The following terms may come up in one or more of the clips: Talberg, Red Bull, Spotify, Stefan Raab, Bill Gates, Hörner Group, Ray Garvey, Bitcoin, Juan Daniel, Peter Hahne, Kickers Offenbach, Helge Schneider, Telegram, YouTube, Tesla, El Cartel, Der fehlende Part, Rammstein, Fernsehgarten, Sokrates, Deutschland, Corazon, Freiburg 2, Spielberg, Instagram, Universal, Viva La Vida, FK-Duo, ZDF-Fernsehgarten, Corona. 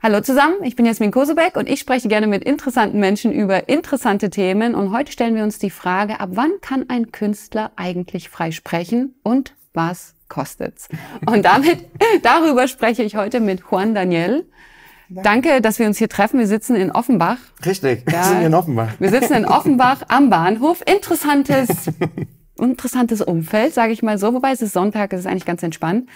Hallo zusammen, ich bin Jasmin Kosubek und ich spreche gerne mit interessanten Menschen über interessante Themen. Und heute stellen wir uns die Frage, ab wann kann ein Künstler eigentlich frei sprechen und was kostet's? Und darüber spreche ich heute mit Juan Daniel. Danke, dass wir uns hier treffen. Wir sitzen in Offenbach. Richtig, wir sind in Offenbach. Wir sitzen in Offenbach am Bahnhof. Interessantes Umfeld, sage ich mal so. Wobei es ist Sonntag, es ist eigentlich ganz entspannt.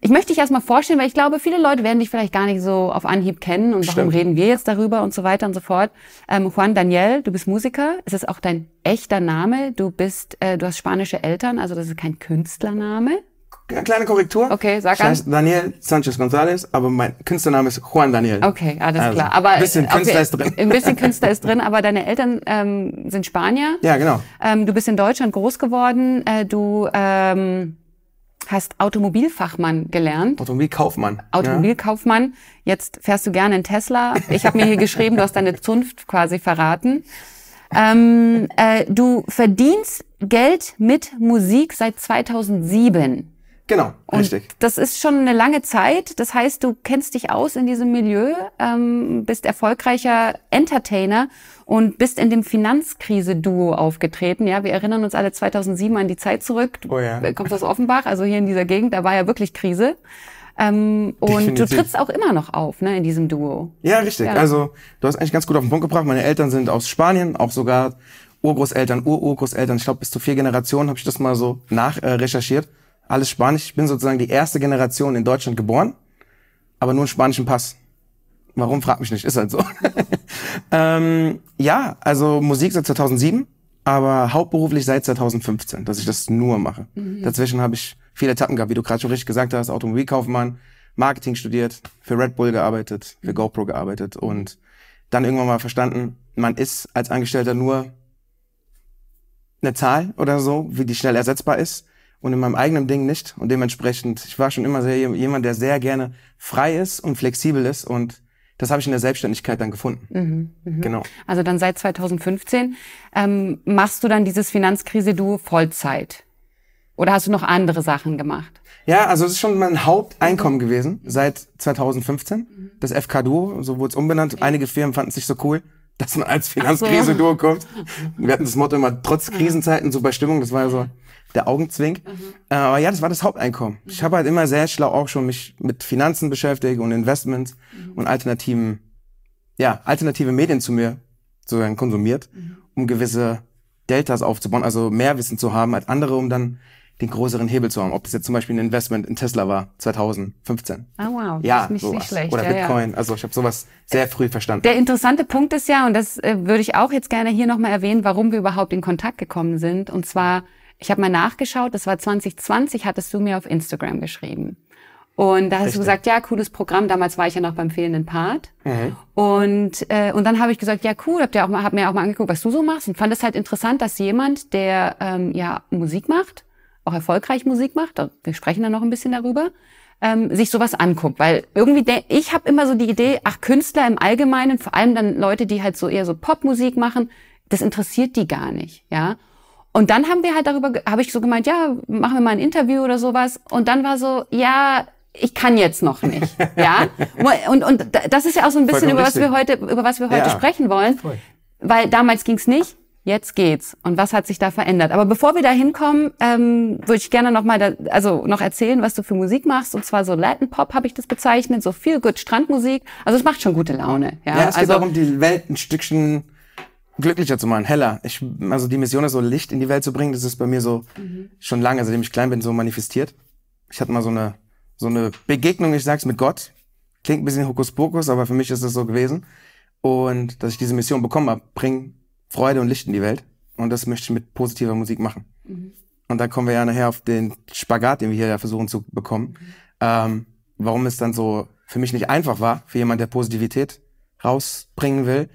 Ich möchte dich erstmal vorstellen, weil ich glaube, viele Leute werden dich vielleicht gar nicht so auf Anhieb kennen. Und warum reden wir jetzt darüber und so weiter und so fort. Juan Daniel, du bist Musiker. Es ist auch dein echter Name. Du hast spanische Eltern, also das ist kein Künstlername. Eine kleine Korrektur. Okay, sag an. Ich heiße Daniel Sanchez-Gonzalez, aber mein Künstlername ist Juan Daniel. Okay, alles klar. Aber ein bisschen Künstler ist drin. Ein bisschen Künstler ist drin, aber deine Eltern sind Spanier. Ja, genau. Du bist in Deutschland groß geworden. Du hast Automobilfachmann gelernt. Automobilkaufmann. Automobilkaufmann. Ja. Jetzt fährst du gerne in Tesla. Ich habe mir hier geschrieben, du hast deine Zunft quasi verraten. Du verdienst Geld mit Musik seit 2007. Genau, richtig. Und das ist schon eine lange Zeit. Das heißt, du kennst dich aus in diesem Milieu, bist erfolgreicher Entertainer und bist in dem Finanzkrise-Duo aufgetreten. Ja, wir erinnern uns alle 2007 an die Zeit zurück. Du kommst aus Offenbach, also hier in dieser Gegend, da war ja wirklich Krise. Und du trittst auch immer noch auf, ne, in diesem Duo. Ja, richtig. Ja. Also du hast eigentlich ganz gut auf den Punkt gebracht. Meine Eltern sind aus Spanien, auch sogar Urgroßeltern, Urgroßeltern. Ich glaube, bis zu 4 Generationen habe ich das mal so nachrecherchiert. Alles Spanisch. Ich bin sozusagen die erste Generation in Deutschland geboren, aber nur einen spanischen Pass. Warum, frag mich nicht. Ist halt so. Ja, also Musik seit 2007, aber hauptberuflich seit 2015, dass ich das nur mache. Mhm. Dazwischen habe ich viele Etappen gehabt, wie du gerade schon richtig gesagt hast. Automobilkaufmann, Marketing studiert, für Red Bull gearbeitet, für GoPro gearbeitet und dann irgendwann mal verstanden, man ist als Angestellter nur eine Zahl oder so, wie die schnell ersetzbar ist. Und in meinem eigenen Ding nicht. Und dementsprechend, ich war schon immer jemand, der sehr gerne frei ist und flexibel ist. Und das habe ich in der Selbstständigkeit dann gefunden. Mhm, genau. Also dann seit 2015 machst du dann dieses Finanzkrise-Duo Vollzeit? Oder hast du noch andere Sachen gemacht? Ja, also es ist schon mein Haupteinkommen gewesen seit 2015. Mhm. Das FK-Duo, so wurde es umbenannt. Okay. Einige Firmen fanden es nicht so cool, dass man als Finanzkrise-Duo kommt. Wir hatten das Motto immer, trotz Krisenzeiten, super Stimmung. Das war ja so der Augenzwink. Mhm. Aber ja, das war das Haupteinkommen. Mhm. Ich habe halt immer sehr schlau auch schon mich mit Finanzen beschäftigt und Investments und alternative Medien zu mir sozusagen konsumiert, um gewisse Deltas aufzubauen, also mehr Wissen zu haben als andere, um dann den größeren Hebel zu haben. Ob das jetzt zum Beispiel ein Investment in Tesla war, 2015. Ah, wow. Ja, das ist nicht schlecht. Oder Bitcoin. Ja. Also ich habe sowas sehr früh verstanden. Der interessante Punkt ist ja, und das würde ich auch jetzt gerne hier nochmal erwähnen, warum wir überhaupt in Kontakt gekommen sind. Und zwar, ich habe mal nachgeschaut, das war 2020, hattest du mir auf Instagram geschrieben. Und da hast du gesagt, ja, cooles Programm. Damals war ich ja noch beim fehlenden Part. Mhm. Und dann habe ich gesagt, ja, cool, hab mir auch mal angeguckt, was du so machst. Und fand es halt interessant, dass jemand, der ja Musik macht, auch erfolgreich Musik macht, wir sprechen dann noch ein bisschen darüber, sich sowas anguckt. Weil irgendwie, ich habe immer so die Idee, ach, Künstler im Allgemeinen, vor allem dann Leute, die halt so eher so Popmusik machen, das interessiert die gar nicht, ja. Und dann haben wir halt habe ich so gemeint, ja, machen wir mal ein Interview oder sowas. Und dann war so, ja, ich kann jetzt noch nicht, ja. Und das ist ja auch so ein bisschen, über was wir heute sprechen wollen. Voll. Weil damals ging's nicht, jetzt geht's. Und was hat sich da verändert? Aber bevor wir da hinkommen, würde ich gerne noch mal noch erzählen, was du für Musik machst. Und zwar so Latin Pop habe ich das bezeichnet, so viel gut Strandmusik. Also es macht schon gute Laune, ja. Ja, es geht darum, die Welt ein Stückchen glücklicher zu machen, heller. Also die Mission ist so, Licht in die Welt zu bringen. Das ist bei mir so schon lange, seitdem ich klein bin, so manifestiert. Ich hatte mal so eine Begegnung, ich sag's, mit Gott. Klingt ein bisschen Hokuspokus, aber für mich ist das so gewesen. Und dass ich diese Mission bekommen habe, bring Freude und Licht in die Welt. Und das möchte ich mit positiver Musik machen. Mhm. Und dann kommen wir ja nachher auf den Spagat, den wir hier ja versuchen zu bekommen. Warum es dann so für mich nicht einfach war, für jemand, der Positivität rausbringen will,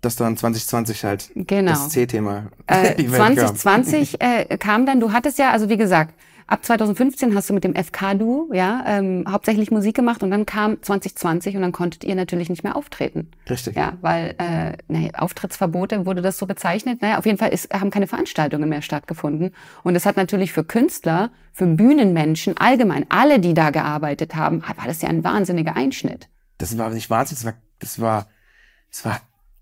dass dann 2020 halt das C-Thema. 2020 kam dann, du hattest ja, also wie gesagt, ab 2015 hast du mit dem FK-Duo hauptsächlich Musik gemacht und dann kam 2020 und dann konntet ihr natürlich nicht mehr auftreten. Richtig. Ja, weil Auftrittsverbote wurde das so bezeichnet. Naja, auf jeden Fall haben keine Veranstaltungen mehr stattgefunden. Und das hat natürlich für Künstler, für Bühnenmenschen allgemein, alle, die da gearbeitet haben, war das ja ein wahnsinniger Einschnitt. Das war nicht wahnsinnig, das war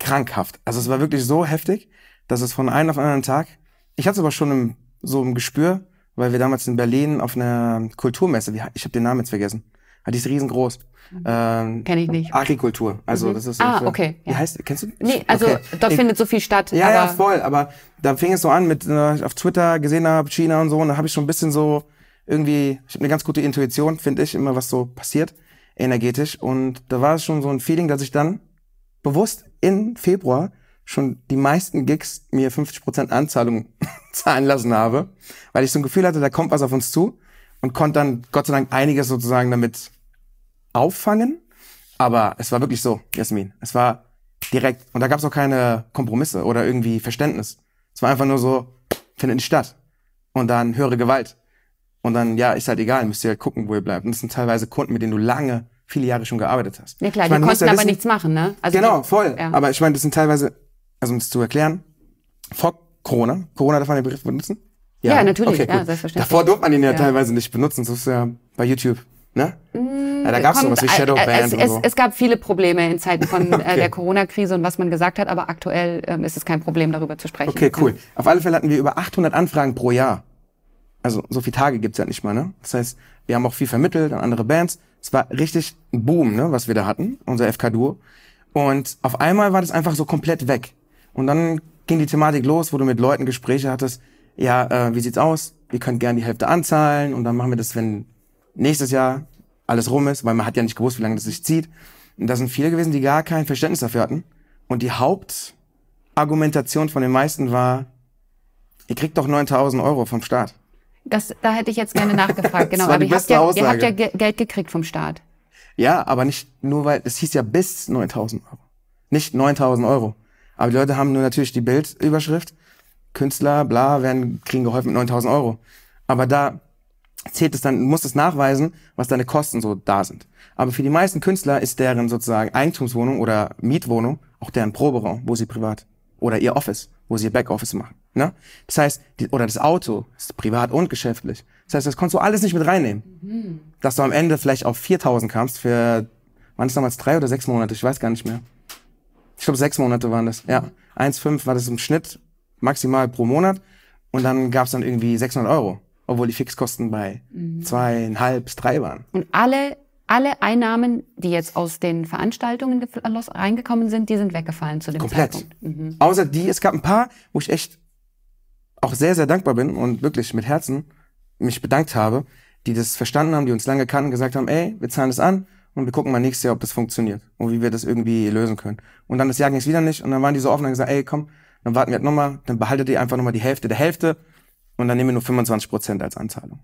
krankhaft. Also es war wirklich so heftig, dass es von einem auf den anderen Tag, ich hatte es aber schon so im Gespür, weil wir damals in Berlin auf einer Kulturmesse, ich habe den Namen jetzt vergessen, die ist riesengroß. Kenn ich nicht. Agrikultur. Also das ist. Ah, okay. Wie heißt, kennst du? Nee, also okay. Dort findet so viel statt. Ja, aber ja, voll. Aber da fing es so an mit, auf Twitter gesehen habe, China und so, und da habe ich schon ein bisschen so irgendwie, ich habe eine ganz gute Intuition, finde ich, immer was so passiert, energetisch. Und da war es schon so ein Feeling, dass ich dann bewusst im Februar schon die meisten Gigs mir 50% Anzahlung zahlen lassen habe, weil ich so ein Gefühl hatte, da kommt was auf uns zu, und konnte dann Gott sei Dank einiges sozusagen damit auffangen. Aber es war wirklich so, Jasmin, es war direkt. Und da gab es auch keine Kompromisse oder irgendwie Verständnis. Es war einfach nur so, findet nicht statt. Und dann höhere Gewalt. Und dann, ja, ist halt egal, müsst ihr halt gucken, wo ihr bleibt. Und das sind teilweise Kunden, mit denen du lange, viele Jahre schon gearbeitet hast. Ja klar, ich mein, die konnten ja aber wissen, nichts machen, ne? Also genau, voll. Ja. Aber ich meine, das sind teilweise, also um es zu erklären, vor Corona darf man den Begriff benutzen? Ja, ja, natürlich, okay, ja, selbstverständlich. Davor durfte man ihn ja teilweise nicht benutzen, das ist ja bei YouTube, ne? Ja, da gab es sowas wie Shadowband und so. Es gab viele Probleme in Zeiten von okay, der Corona-Krise und was man gesagt hat, aber aktuell ist es kein Problem, darüber zu sprechen. Okay, cool. Ja. Auf alle Fälle hatten wir über 800 Anfragen pro Jahr. Also so viele Tage gibt's ja nicht mal, ne? Das heißt, wir haben auch viel vermittelt an andere Bands. Es war richtig ein Boom, ne, was wir da hatten, unser FK-Duo. Und auf einmal war das einfach so komplett weg. Und dann ging die Thematik los, wo du mit Leuten Gespräche hattest. Ja, wie sieht's aus? Ihr könnt gerne die Hälfte anzahlen und dann machen wir das, wenn nächstes Jahr alles rum ist, weil man hat ja nicht gewusst, wie lange das sich zieht. Und da sind viele gewesen, die gar kein Verständnis dafür hatten. Und die Hauptargumentation von den meisten war, ihr kriegt doch 9.000 Euro vom Staat. Das, da hätte ich jetzt gerne nachgefragt, genau. Aber ihr habt ja Geld gekriegt vom Staat. Ja, aber nicht nur, weil es hieß ja bis 9.000 Euro. Nicht 9.000 Euro. Aber die Leute haben nur natürlich die Bildüberschrift. Künstler, bla, kriegen geholfen mit 9.000 Euro. Aber da zählt es dann, musst es nachweisen, was deine Kosten so da sind. Aber für die meisten Künstler ist deren sozusagen Eigentumswohnung oder Mietwohnung auch deren Proberaum, wo sie privat, oder ihr Office, wo sie ihr Backoffice machen. Ne? Das heißt, oder das Auto ist privat und geschäftlich. Das heißt, das konntest du alles nicht mit reinnehmen. Mhm. Dass du am Ende vielleicht auf 4.000 kamst für, waren es damals 3 oder 6 Monate? Ich weiß gar nicht mehr. Ich glaube, 6 Monate waren das. Ja, 1,5 war das im Schnitt maximal pro Monat. Und dann gab es dann irgendwie 600 Euro. Obwohl die Fixkosten bei 2,5 bis 3 waren. Und alle Einnahmen, die jetzt aus den Veranstaltungen reingekommen sind, die sind weggefallen zu dem komplett Zeitpunkt. Mhm. Außer die, es gab ein paar, wo ich echt auch sehr, sehr dankbar bin und wirklich mit Herzen mich bedankt habe, die das verstanden haben, die uns lange kannten, gesagt haben, ey, wir zahlen das an und wir gucken mal nächstes Jahr, ob das funktioniert und wie wir das irgendwie lösen können. Und dann das Jahr ging es wieder nicht und dann waren die so offen und haben gesagt, ey, komm, dann warten wir halt nochmal, dann behaltet ihr einfach nochmal die Hälfte der Hälfte. Und dann nehmen wir nur 25% als Anzahlung.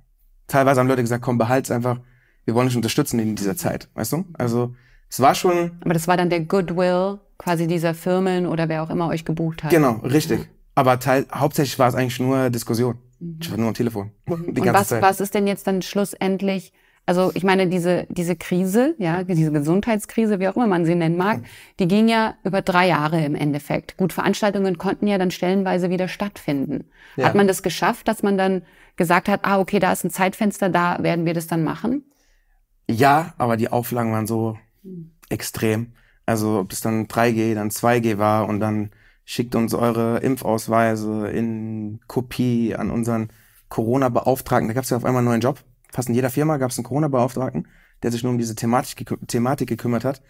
Teilweise haben Leute gesagt, komm, behalt's einfach. Wir wollen dich unterstützen in dieser Zeit, weißt du? Also, es war schon... Aber das war dann der Goodwill quasi dieser Firmen oder wer auch immer euch gebucht hat. Genau, richtig. Aber hauptsächlich war es eigentlich nur Diskussion. Ich war nur am Telefon. Die ganze Zeit. Was ist denn jetzt dann schlussendlich... Also, ich meine, diese Krise, ja, diese Gesundheitskrise, wie auch immer man sie nennen mag, die ging ja über 3 Jahre im Endeffekt. Gut, Veranstaltungen konnten ja dann stellenweise wieder stattfinden. Ja. Hat man das geschafft, dass man dann gesagt hat, ah, okay, da ist ein Zeitfenster, da werden wir das dann machen? Ja, aber die Auflagen waren so extrem. Also, ob das dann 3G, dann 2G war und dann schickt uns eure Impfausweise in Kopie an unseren Corona-Beauftragten. Da gab es ja auf einmal einen neuen Job. Fast in jeder Firma gab es einen Corona-Beauftragten, der sich nur um diese Thematik gekümmert hat.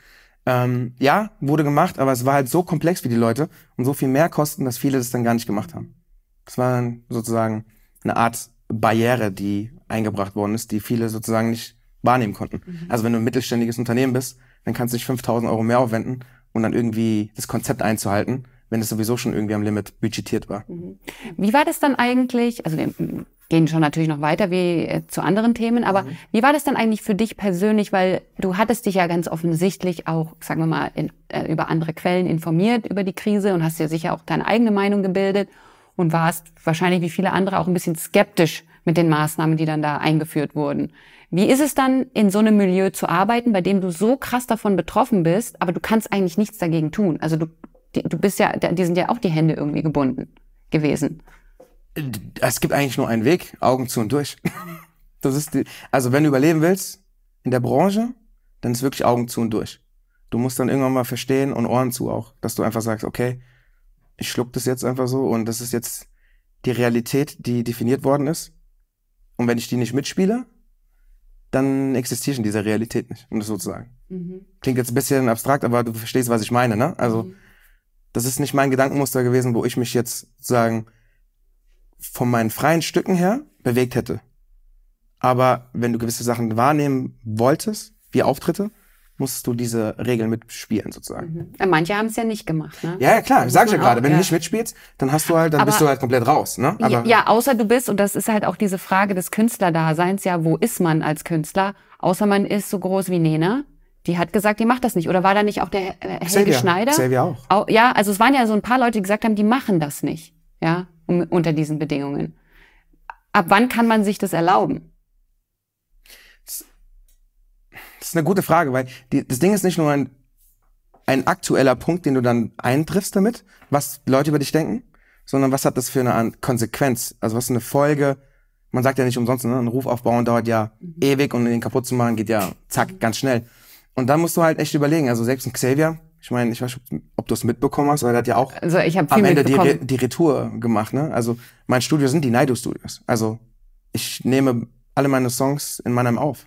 Ja, wurde gemacht, aber es war halt so komplex für die Leute und so viel mehr Kosten, dass viele das dann gar nicht gemacht haben. Das war sozusagen eine Art Barriere, die eingebracht worden ist, die viele sozusagen nicht wahrnehmen konnten. Mhm. Also wenn du ein mittelständiges Unternehmen bist, dann kannst du dich 5.000 Euro mehr aufwenden und dann irgendwie das Konzept einzuhalten, wenn es sowieso schon irgendwie am Limit budgetiert war. Mhm. Wie war das dann eigentlich, also gehen schon natürlich noch weiter wie zu anderen Themen, aber wie war das dann eigentlich für dich persönlich, weil du hattest dich ja ganz offensichtlich auch, sagen wir mal, über andere Quellen informiert über die Krise und hast ja sicher auch deine eigene Meinung gebildet und warst wahrscheinlich wie viele andere auch ein bisschen skeptisch mit den Maßnahmen, die dann da eingeführt wurden. Wie ist es dann, in so einem Milieu zu arbeiten, bei dem du so krass davon betroffen bist, aber du kannst eigentlich nichts dagegen tun? Also du bist ja, die sind ja auch die Hände irgendwie gebunden gewesen. Es gibt eigentlich nur einen Weg, Augen zu und durch. Das ist also wenn du überleben willst in der Branche, dann ist wirklich Augen zu und durch. Du musst dann irgendwann mal verstehen und Ohren zu auch, dass du einfach sagst, okay, ich schluck das jetzt einfach so und das ist jetzt die Realität, die definiert worden ist. Und wenn ich die nicht mitspiele, dann existiere ich in dieser Realität nicht, um das so zu sagen. Mhm. Klingt jetzt ein bisschen abstrakt, aber du verstehst, was ich meine, ne? Also, das ist nicht mein Gedankenmuster gewesen, wo ich mich jetzt sozusagen von meinen freien Stücken her bewegt hätte. Aber wenn du gewisse Sachen wahrnehmen wolltest, wie Auftritte, musstest du diese Regeln mitspielen sozusagen. Mhm. Ja, manche haben es ja nicht gemacht, ne? Ja, ja, klar, sag ich ja gerade. Auch, wenn du nicht mitspielst, dann hast du halt, dann bist du halt komplett raus, ne? Aber ja, ja, außer du bist, und das ist halt auch diese Frage des Künstlerdaseins, ja, wo ist man als Künstler? Außer man ist so groß wie Nena. Die hat gesagt, die macht das nicht. Oder war da nicht auch der Helge Schneider? Xavier auch. Ja, also es waren ja so ein paar Leute, die gesagt haben, die machen das nicht, ja, unter diesen Bedingungen. Ab wann kann man sich das erlauben? Das ist eine gute Frage, weil das Ding ist nicht nur ein aktueller Punkt, den du dann eintriffst damit, was Leute über dich denken, sondern was hat das für eine Konsequenz? Also was ist eine Folge? Man sagt ja nicht umsonst, ne? Ein Ruf aufbauen dauert ja ewig und den kaputt zu machen geht ja zack, ganz schnell. Und dann musst du halt echt überlegen, also selbst ein Xavier, ich meine, ich weiß nicht, ob du es mitbekommen hast, weil der hat ja auch also ich hab am Ende die Retour gemacht, ne? Also mein Studio sind die Naidoo Studios. Also ich nehme alle meine Songs in meinem auf.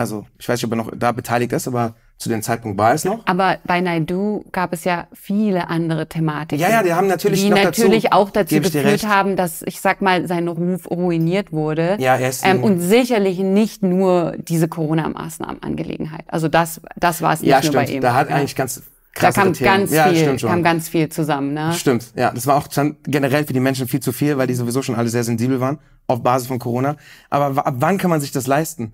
Also ich weiß nicht, ob er noch da beteiligt ist, aber zu dem Zeitpunkt war es noch. Aber bei Naidoo gab es ja viele andere Thematiken. Ja, ja, die haben natürlich die noch natürlich dazu, auch dazu geführt haben, dass, ich sag mal, sein Ruf ruiniert wurde. Ja, er ist und sicherlich nicht nur diese Corona-Maßnahmen-Angelegenheit. Also das war es nicht, ja, nur stimmt, bei ihm. Da hat eigentlich ganz krass. Da kam ganz, ja, viel, kam ganz viel zusammen, ne? Stimmt, ja. Das war auch generell für die Menschen viel zu viel, weil die sowieso schon alle sehr sensibel waren, auf Basis von Corona. Aber ab wann kann man sich das leisten?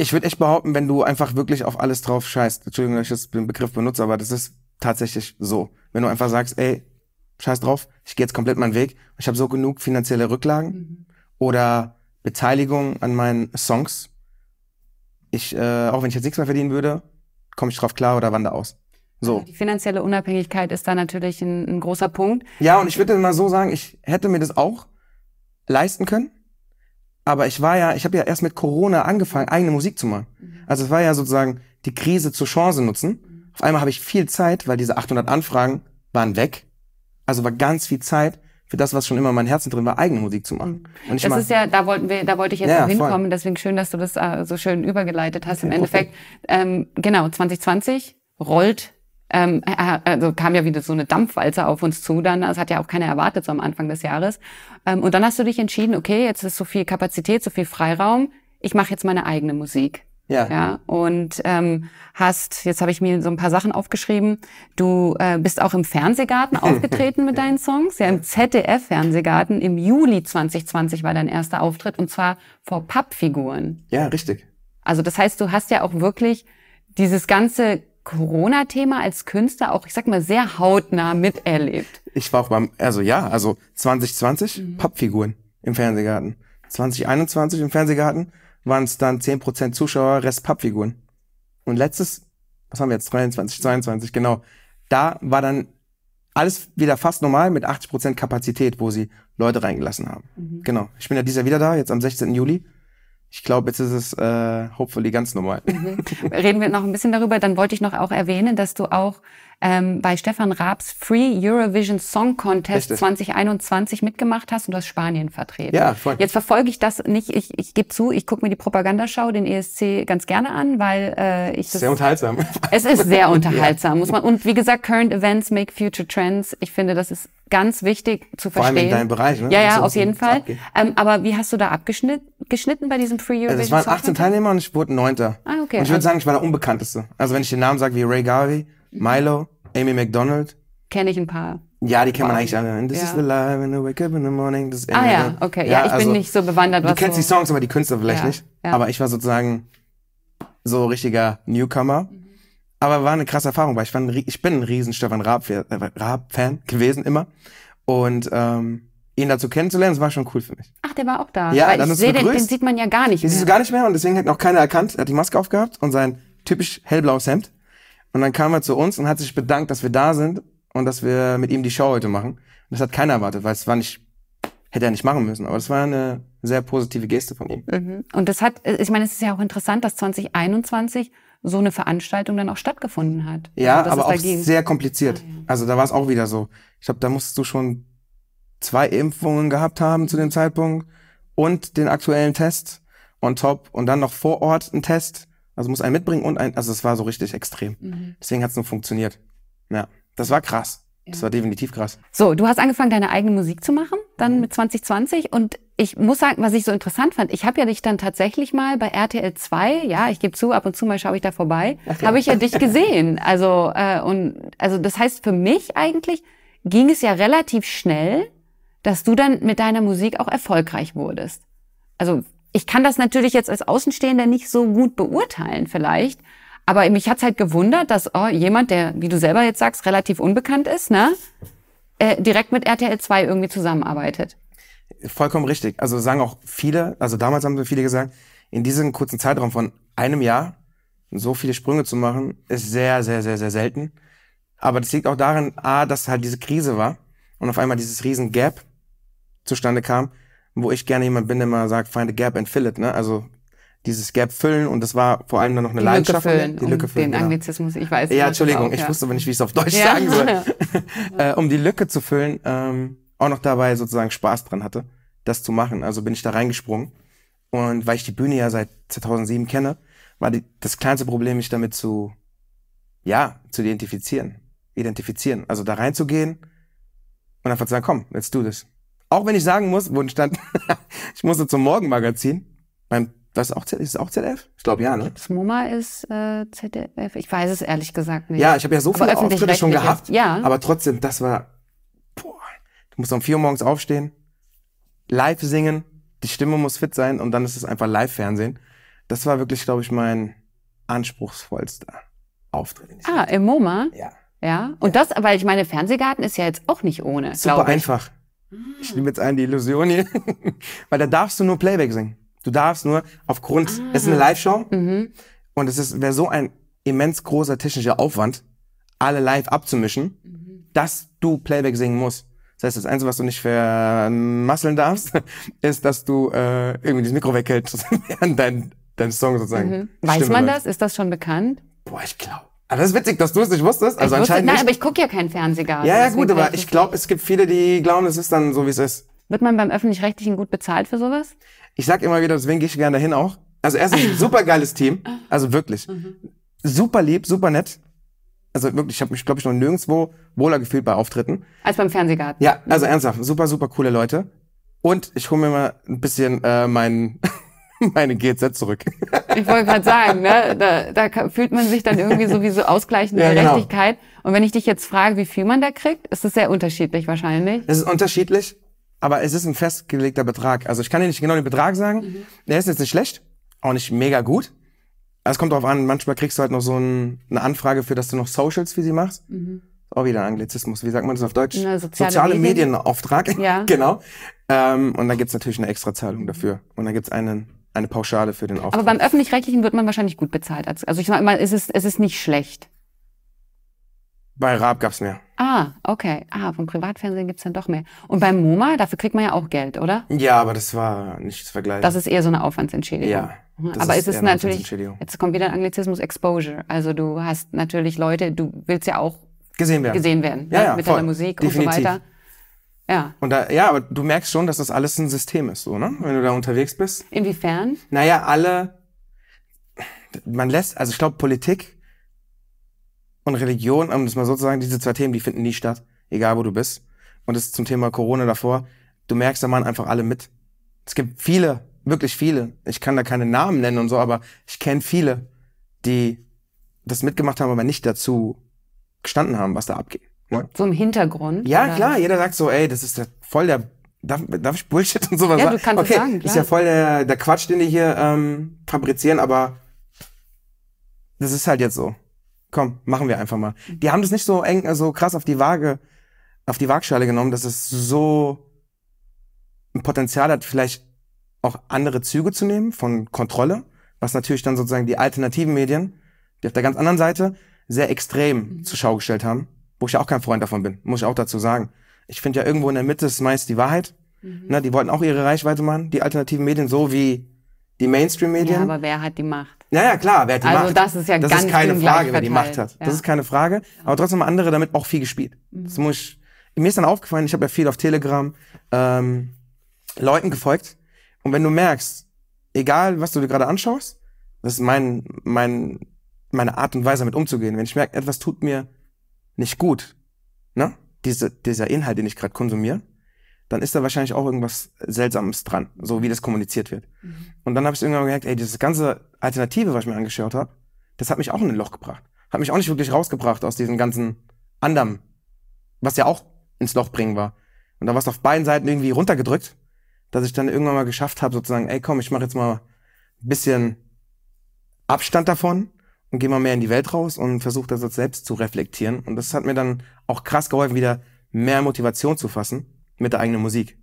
Ich würde echt behaupten, wenn du einfach wirklich auf alles drauf scheißt, Entschuldigung, dass ich jetzt den Begriff benutze, aber das ist tatsächlich so. Wenn du einfach sagst, ey, scheiß drauf, ich gehe jetzt komplett meinen Weg, ich habe so genug finanzielle Rücklagen oder Beteiligung an meinen Songs, ich, auch wenn ich jetzt nichts mehr verdienen würde, komme ich drauf klar oder wandere aus. So. Die finanzielle Unabhängigkeit ist da natürlich ein großer Punkt. Ja, und ich würde mal so sagen, ich hätte mir das auch leisten können. Aber ich habe ja erst mit Corona angefangen, eigene Musik zu machen. Also es war ja sozusagen die Krise zur Chance nutzen. Auf einmal habe ich viel Zeit, weil diese 800 Anfragen waren weg. Also war ganz viel Zeit für das, was schon immer in meinem Herzen drin war, eigene Musik zu machen. Und ich das ist ja, da wollte ich jetzt noch hinkommen. Voll. Deswegen schön, dass du das so schön übergeleitet hast. Im Endeffekt, genau, 2020 rollt. Also kam ja wieder so eine Dampfwalze auf uns zu dann, das hat ja auch keiner erwartet so am Anfang des Jahres. Und dann hast du dich entschieden, okay, jetzt ist so viel Kapazität, so viel Freiraum, ich mache jetzt meine eigene Musik. Ja. Ja. Und jetzt habe ich mir so ein paar Sachen aufgeschrieben, du bist auch im Fernsehgarten aufgetreten mit deinen Songs, ja, im ZDF-Fernsehgarten, im Juli 2020 war dein erster Auftritt und zwar vor Pappfiguren. Ja, richtig. Also das heißt, du hast ja auch wirklich dieses ganze Corona-Thema als Künstler auch, ich sag mal, sehr hautnah miterlebt. Ich war auch also 2020 Pappfiguren im Fernsehgarten. 2021 im Fernsehgarten waren es dann 10% Zuschauer, Rest Pappfiguren. Und letztes, was haben wir jetzt, 22, genau, da war dann alles wieder fast normal mit 80% Kapazität, wo sie Leute reingelassen haben. Genau, ich bin ja dieses Jahr wieder da, jetzt am 16. Juli. Ich glaube, jetzt ist es hopefully ganz normal. Reden wir noch ein bisschen darüber. Dann wollte ich noch auch erwähnen, dass du auch bei Stefan Raabs Free Eurovision Song Contest 2021 mitgemacht hast und du hast Spanien vertreten. Ja, voll. Jetzt verfolge ich das nicht. Ich gebe zu, ich gucke mir die Propagandaschau, den ESC, ganz gerne an, weil ich das... Sehr unterhaltsam. Es ist sehr unterhaltsam, ja, muss man. Und wie gesagt, Current Events make Future Trends. Ich finde, das ist ganz wichtig zu verstehen. Vor allem in deinem Bereich, ne? Ja, ja, auf jeden Fall. Aber wie hast du da abgeschnitten bei diesem Free Eurovision? Also es waren 18 Teilnehmer und ich wurde 9. Ah, okay. Und ich würde sagen, ich war der Unbekannteste. Also wenn ich den Namen sage wie Ray Garvey, Milo, Amy McDonald. Kenne ich ein paar. Ja, die kennt man eigentlich alle. And this is the life when I wake up in the morning. This is Amy McDonald. Okay. Ja, ich bin nicht so bewandert, was du... Du kennst die Songs, aber die Künstler vielleicht nicht. Ja. Aber ich war sozusagen so richtiger Newcomer. Aber war eine krasse Erfahrung, weil ich bin ein riesen Stefan Raab-Fan gewesen immer. Und ihn dazu kennenzulernen, das war schon cool für mich. Ach, der war auch da. Ja, weil ich sehe den sieht man ja gar nicht mehr. Den siehst du gar nicht mehr und deswegen hat ihn auch keiner erkannt. Er hat die Maske aufgehabt und sein typisch hellblaues Hemd. Und dann kam er zu uns und hat sich bedankt, dass wir da sind und dass wir mit ihm die Show heute machen. Und das hat keiner erwartet, weil es war nicht... Hätte er nicht machen müssen, aber das war eine sehr positive Geste von ihm. Und das hat... Ich meine, es ist ja auch interessant, dass 2021... so eine Veranstaltung dann auch stattgefunden hat. Ja, also aber auch sehr kompliziert. Ah, ja. Also da war es auch wieder so. Ich glaube, da musstest du schon 2 Impfungen gehabt haben zu dem Zeitpunkt und den aktuellen Test on top und dann noch vor Ort einen Test. Also muss einen mitbringen und ein, also es war so richtig extrem. Mhm. Deswegen hat es nur funktioniert. Ja, das war krass. Ja. Das war definitiv krass. So, du hast angefangen, deine eigene Musik zu machen, dann mit 2020. Und ich muss sagen, was ich so interessant fand, ich habe ja dich dann tatsächlich mal bei RTL 2, ja, ich gebe zu, ab und zu mal schaue ich da vorbei, habe ich ja dich gesehen. Also, also das heißt, für mich eigentlich ging es ja relativ schnell, dass du dann mit deiner Musik auch erfolgreich wurdest. Also ich kann das natürlich jetzt als Außenstehender nicht so gut beurteilen vielleicht, aber mich hat's halt gewundert, dass jemand, der, wie du selber jetzt sagst, relativ unbekannt ist, ne, direkt mit RTL 2 irgendwie zusammenarbeitet. Vollkommen richtig. Also sagen auch viele, also damals haben viele gesagt, in diesem kurzen Zeitraum von einem Jahr so viele Sprünge zu machen, ist sehr, sehr, sehr, sehr selten. Aber das liegt auch daran, A, dass halt diese Krise war und auf einmal dieses riesen Gap zustande kam, wo ich gerne jemand bin, der mal sagt, find a gap and fill it, ne? Also dieses Gap füllen, und das war vor allem dann noch eine Leidenschaft. Die Lücke füllen, den Anglizismus, ich weiß. Ja, Entschuldigung, ich wusste aber nicht, wie ich es auf Deutsch sagen soll. Um die Lücke zu füllen, auch noch dabei sozusagen Spaß dran hatte, das zu machen. Also bin ich da reingesprungen. Und weil ich die Bühne ja seit 2007 kenne, war das kleinste Problem, mich damit zu identifizieren. Also da reinzugehen und einfach zu sagen, komm, let's do this. Auch wenn ich sagen muss, wo stand, ich musste zum Morgenmagazin. Ist das auch ZDF? Ich glaube ja, ne? Das MoMA ist ZDF. Ich weiß es ehrlich gesagt nicht. Ja, ich habe ja so viele Auftritte schon gehabt. Ja. Aber trotzdem, das war, boah, du musst um 4 Uhr morgens aufstehen, live singen, die Stimme muss fit sein und dann ist es einfach Live-Fernsehen. Das war wirklich, glaube ich, mein anspruchsvollster Auftritt. Im MoMA? Ja. Ja, und das, weil ich meine, Fernsehgarten ist ja jetzt auch nicht ohne. Super einfach. Ich nehme jetzt die Illusion hier. Weil da darfst du nur Playback singen. Du darfst nur es ist eine Live-Show. Mhm. Und es wäre so ein immens großer technischer Aufwand, alle live abzumischen, dass du Playback singen musst. Das heißt, das Einzige, was du nicht vermasseln darfst, ist, dass du irgendwie das Mikro weghältst, während dein Song sozusagen. Mhm. Weiß man das? Ist das schon bekannt? Boah, ich glaube. Aber das ist witzig, dass du es nicht wusstest. Also anscheinend nein, aber ich gucke ja keinen Fernsehgarten. Ja, gut, aber ich glaube, es gibt viele, die glauben, es ist dann so, wie es ist. Wird man beim Öffentlich-Rechtlichen gut bezahlt für sowas? Ich sag immer wieder, deswegen gehe ich gerne dahin auch. Also erstens ein super geiles Team. Also wirklich. Super lieb, super nett. Also wirklich, ich habe mich, glaube ich, noch nirgendwo wohler gefühlt bei Auftritten. Als beim Fernsehgarten. Ja, also ernsthaft. Super, super coole Leute. Und ich hole mir mal ein bisschen meine GZ zurück. Ich wollte gerade sagen, ne? Da fühlt man sich dann irgendwie so wie so ausgleichende Gerechtigkeit. Genau. Und wenn ich dich jetzt frage, wie viel man da kriegt, ist das sehr unterschiedlich wahrscheinlich. Es ist unterschiedlich, aber es ist ein festgelegter Betrag. Also ich kann dir nicht genau den Betrag sagen. Der ist jetzt nicht schlecht, auch nicht mega gut. Also es kommt drauf an, manchmal kriegst du halt noch so eine Anfrage für, dass du noch Socials für sie machst. Auch wieder ein Anglizismus. Wie sagt man das auf Deutsch? Soziale Medienauftrag. Ja. Genau. Und dann gibt's natürlich eine Extrazahlung dafür. Und dann gibt's eine Pauschale für den Auftrag. Aber beim Öffentlich-Rechtlichen wird man wahrscheinlich gut bezahlt. Also ich sag mal, es ist nicht schlecht. Bei Raab gab's mehr. Ah, okay. Ah, vom Privatfernsehen gibt's dann doch mehr. Und beim MoMA, dafür kriegt man ja auch Geld, oder? Ja, aber das war nicht zu vergleichen. Das ist eher so eine Aufwandsentschädigung. Ja. Aber es ist natürlich, jetzt kommt wieder ein Anglizismus, Exposure. Also du hast natürlich Leute, du willst ja auch gesehen werden. Ja, ne? Mit deiner Musik definitiv. Und so weiter. Ja. Und aber du merkst schon, dass das alles ein System ist, so, ne? Wenn du da unterwegs bist. Inwiefern? Naja, also ich glaube, Politik und Religion, um das mal so zu sagen, diese 2 Themen, die finden nie statt, egal wo du bist. Und das ist zum Thema Corona davor. Du merkst, da machen einfach alle mit. Es gibt viele, wirklich viele. Ich kann da keine Namen nennen und so, aber ich kenne viele, die das mitgemacht haben, aber nicht dazu gestanden haben, was da abgeht. What? So im Hintergrund? Ja, oder? Klar, jeder sagt so, ey, das ist ja voll der, darf ich Bullshit und sowas sagen? Ja, du kannst es sagen, klar. Ist ja voll der Quatsch, den die hier fabrizieren, aber das ist halt jetzt so. Komm, machen wir einfach mal. Die haben das nicht so eng, so krass auf die Waagschale genommen, dass es so ein Potenzial hat, vielleicht auch andere Züge zu nehmen von Kontrolle, was natürlich dann sozusagen die alternativen Medien, die auf der ganz anderen Seite sehr extrem zur Schau gestellt haben. Wo ich ja auch kein Freund davon bin, muss ich auch dazu sagen. Ich finde ja, irgendwo in der Mitte ist meist die Wahrheit. Die wollten auch ihre Reichweite machen, die alternativen Medien, so wie die Mainstream-Medien. Ja, aber wer hat die Macht? Naja, klar, wer hat die Macht? Das ist ja ganz keine Frage, wer die Macht hat. Ja. Das ist keine Frage. Aber trotzdem haben andere damit auch viel gespielt. Mhm. Das muss ich, mir ist dann aufgefallen, ich habe ja viel auf Telegram Leuten gefolgt. Und wenn du merkst, egal was du dir gerade anschaust, das ist meine Art und Weise, damit umzugehen. Wenn ich merke, etwas tut mir nicht gut, ne? Dieser Inhalt, den ich gerade konsumiere, dann ist da wahrscheinlich auch irgendwas Seltsames dran, so wie das kommuniziert wird. Mhm. Und dann habe ich irgendwann gemerkt, ey, dieses ganze Alternative, was ich mir angeschaut habe, das hat mich auch in ein Loch gebracht. Hat mich auch nicht wirklich rausgebracht aus diesem ganzen Andam, was ja auch ins Loch bringen war. Und da war es auf beiden Seiten irgendwie runtergedrückt, dass ich dann irgendwann mal geschafft habe, sozusagen, ey, komm, ich mache jetzt mal ein bisschen Abstand davon und gehe mal mehr in die Welt raus und versuche das jetzt selbst zu reflektieren. Und das hat mir dann auch krass geholfen, wieder mehr Motivation zu fassen mit der eigenen Musik.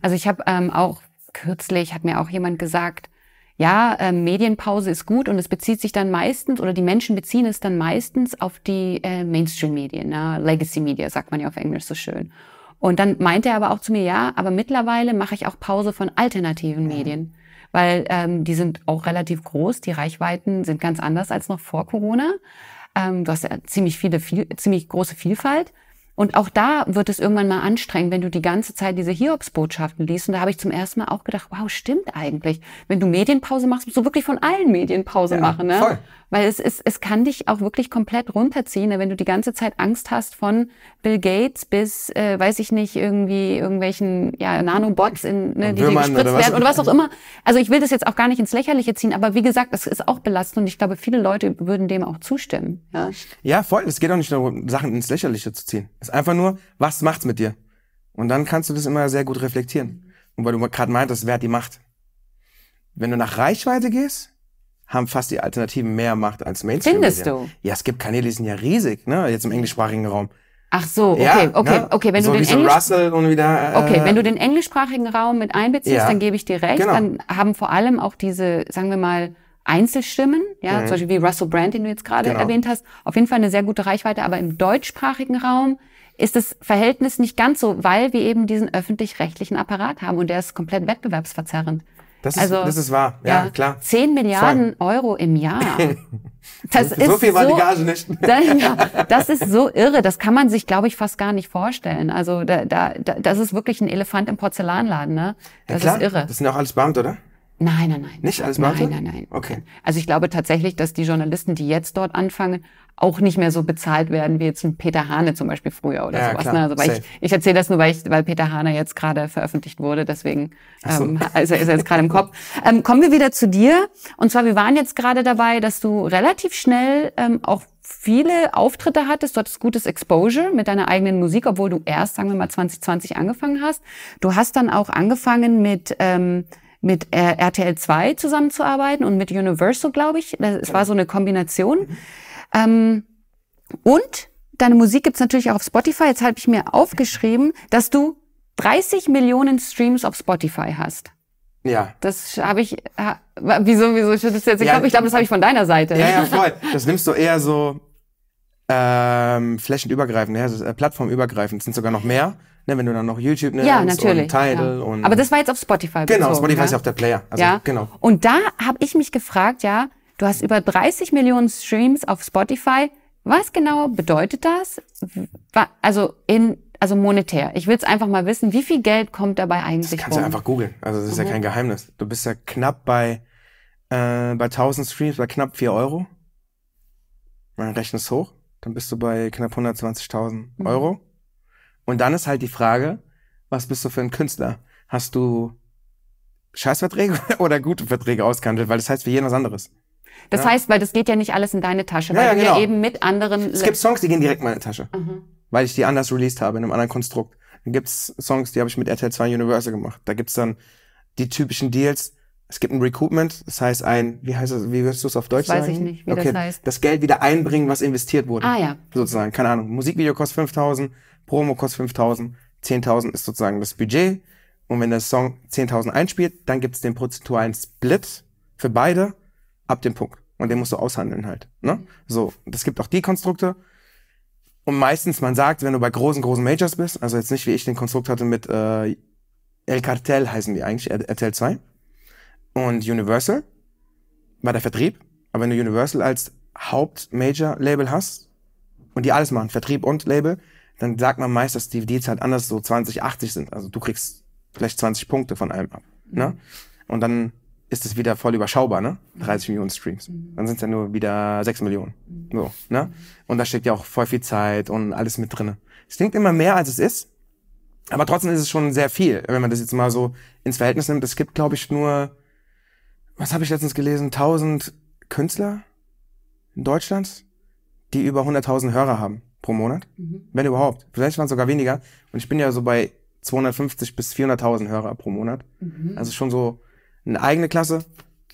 Also ich habe auch kürzlich, hat mir auch jemand gesagt, ja, Medienpause ist gut und es bezieht sich dann meistens, oder die Menschen beziehen es dann meistens auf die Mainstream-Medien, ne? Legacy-Media, sagt man ja auf Englisch so schön. Und dann meinte er aber auch zu mir, ja, aber mittlerweile mache ich auch Pause von alternativen Medien, weil die sind auch relativ groß, die Reichweiten sind ganz anders als noch vor Corona. Du hast ja ziemlich große Vielfalt. Und auch da wird es irgendwann mal anstrengend, wenn du die ganze Zeit diese Hiobsbotschaften liest. Und da habe ich zum ersten Mal auch gedacht, wow, stimmt eigentlich. Wenn du Medienpause machst, musst du wirklich von allen Medienpause machen. Ne? Voll. Weil es kann dich auch wirklich komplett runterziehen, ne? Wenn du die ganze Zeit Angst hast von Bill Gates bis, weiß ich nicht, irgendwie irgendwelchen Nanobots, die dir gespritzt werden oder was auch immer. Also ich will das jetzt auch gar nicht ins Lächerliche ziehen, aber wie gesagt, das ist auch belastend und ich glaube, viele Leute würden dem auch zustimmen. Ja, voll. Es geht auch nicht darum, Sachen ins Lächerliche zu ziehen. Es ist einfach nur, was macht's mit dir? Und dann kannst du das immer sehr gut reflektieren. Und weil du gerade meintest, wer hat die Macht? Wenn du nach Reichweite gehst, haben fast die Alternativen mehr Macht als Mainstream. Findest du? Ja, es gibt Kanäle, die sind ja riesig, ne? Jetzt im englischsprachigen Raum. Ach so, okay, ja, okay, ne? Okay. Wenn so du den Russell und wieder, okay, wenn du den englischsprachigen Raum mit einbeziehst, ja, dann gebe ich dir recht. Genau. Dann haben vor allem auch diese, sagen wir mal, Einzelstimmen, ja, zum Beispiel wie Russell Brand, den du jetzt gerade erwähnt hast, auf jeden Fall eine sehr gute Reichweite, aber im deutschsprachigen Raum ist das Verhältnis nicht ganz so, weil wir eben diesen öffentlich-rechtlichen Apparat haben und der ist komplett wettbewerbsverzerrend. Das ist wahr, ja, klar. 10 Milliarden Euro im Jahr. Das ist so viel war die Gage nicht. Das ist so irre, das kann man sich, glaube ich, fast gar nicht vorstellen. Also das ist wirklich ein Elefant im Porzellanladen, ne? Das ist irre. Das sind auch alles Beamte, oder? Nein, nein, nein. Nicht alles Beamte? Nein, nein, nein. Okay. Also ich glaube tatsächlich, dass die Journalisten, die jetzt dort anfangen, auch nicht mehr so bezahlt werden wie jetzt ein Peter Hahne zum Beispiel früher oder sowas. Klar, ne? Also weil ich erzähle das nur, weil Peter Hahne jetzt gerade veröffentlicht wurde, deswegen also ist er jetzt gerade im Kopf. Kommen wir wieder zu dir. Und zwar, wir waren jetzt gerade dabei, dass du relativ schnell auch viele Auftritte hattest. Du hattest gutes Exposure mit deiner eigenen Musik, obwohl du erst, sagen wir mal, 2020 angefangen hast. Du hast dann auch angefangen mit RTL 2 zusammenzuarbeiten und mit Universal, glaube ich. Es war so eine Kombination. Und deine Musik gibt's natürlich auch auf Spotify. Jetzt habe ich mir aufgeschrieben, dass du 30 Millionen Streams auf Spotify hast. Ja. Das habe ich. Wieso ich das jetzt? Ich glaube, das habe ich von deiner Seite. Ja, ja, voll. Das nimmst du eher so flächenübergreifend, also plattformübergreifend. Es sind sogar noch mehr, ne, wenn du dann noch YouTube nimmst und Tidal. Ja. Und aber das war jetzt auf Spotify. Genau, bezogen, Spotify ist ja auch der Player. Also, genau. Und da habe ich mich gefragt, du hast über 30 Millionen Streams auf Spotify. Was genau bedeutet das? Also monetär. Ich will es einfach mal wissen, wie viel Geld kommt dabei eigentlich rum? Das kannst du einfach googeln. Also das ist ja kein Geheimnis. Du bist ja knapp bei 1000 Streams, bei knapp 4 Euro. Man rechnet es hoch. Dann bist du bei knapp 120.000 Euro. Und dann ist halt die Frage, was bist du für ein Künstler? Hast du Scheißverträge oder gute Verträge ausgehandelt? Weil das heißt für jeden was anderes. Das heißt, weil das geht ja nicht alles in deine Tasche, weil du ja eben mit anderen... Es gibt Songs, die gehen direkt in meine Tasche, weil ich die anders released habe, in einem anderen Konstrukt. Dann gibt's Songs, die habe ich mit RTL 2 Universal gemacht. Da gibt's dann die typischen Deals. Es gibt ein Recoupment, das heißt wie würdest du es auf Deutsch sagen? Weiß ich nicht, wie das heißt. Das Geld wieder einbringen, was investiert wurde. Ah ja. Sozusagen, keine Ahnung. Musikvideo kostet 5.000, Promo kostet 5.000, 10.000 ist sozusagen das Budget. Und wenn der Song 10.000 einspielt, dann gibt's den prozentualen Split für beide. Ab dem Punkt. Und den musst du aushandeln halt. Ne? So, das gibt auch die Konstrukte. Und meistens, man sagt, wenn du bei großen Majors bist, also jetzt nicht wie ich den Konstrukt hatte mit El Cartel heißen die eigentlich, RTL 2 und Universal. war der Vertrieb. Aber wenn du Universal als Haupt-Major-Label hast und die alles machen, Vertrieb und Label, dann sagt man meist, dass die Deals halt anders so 20-80 sind. Also du kriegst vielleicht 20 Punkte von allem ab. Ne? Und dann ist es wieder voll überschaubar, ne? 30 Millionen Streams. Dann sind es ja nur wieder 6 Millionen. So, ne? Und da steckt ja auch voll viel Zeit und alles mit drin. Es klingt immer mehr, als es ist. Aber trotzdem ist es schon sehr viel, wenn man das jetzt mal so ins Verhältnis nimmt. Es gibt, glaube ich, nur, was habe ich letztens gelesen, 1000 Künstler in Deutschland, die über 100.000 Hörer haben pro Monat, wenn überhaupt. Vielleicht waren es sogar weniger. Und ich bin ja so bei 250 bis 400.000 Hörer pro Monat. Also schon so eine eigene Klasse.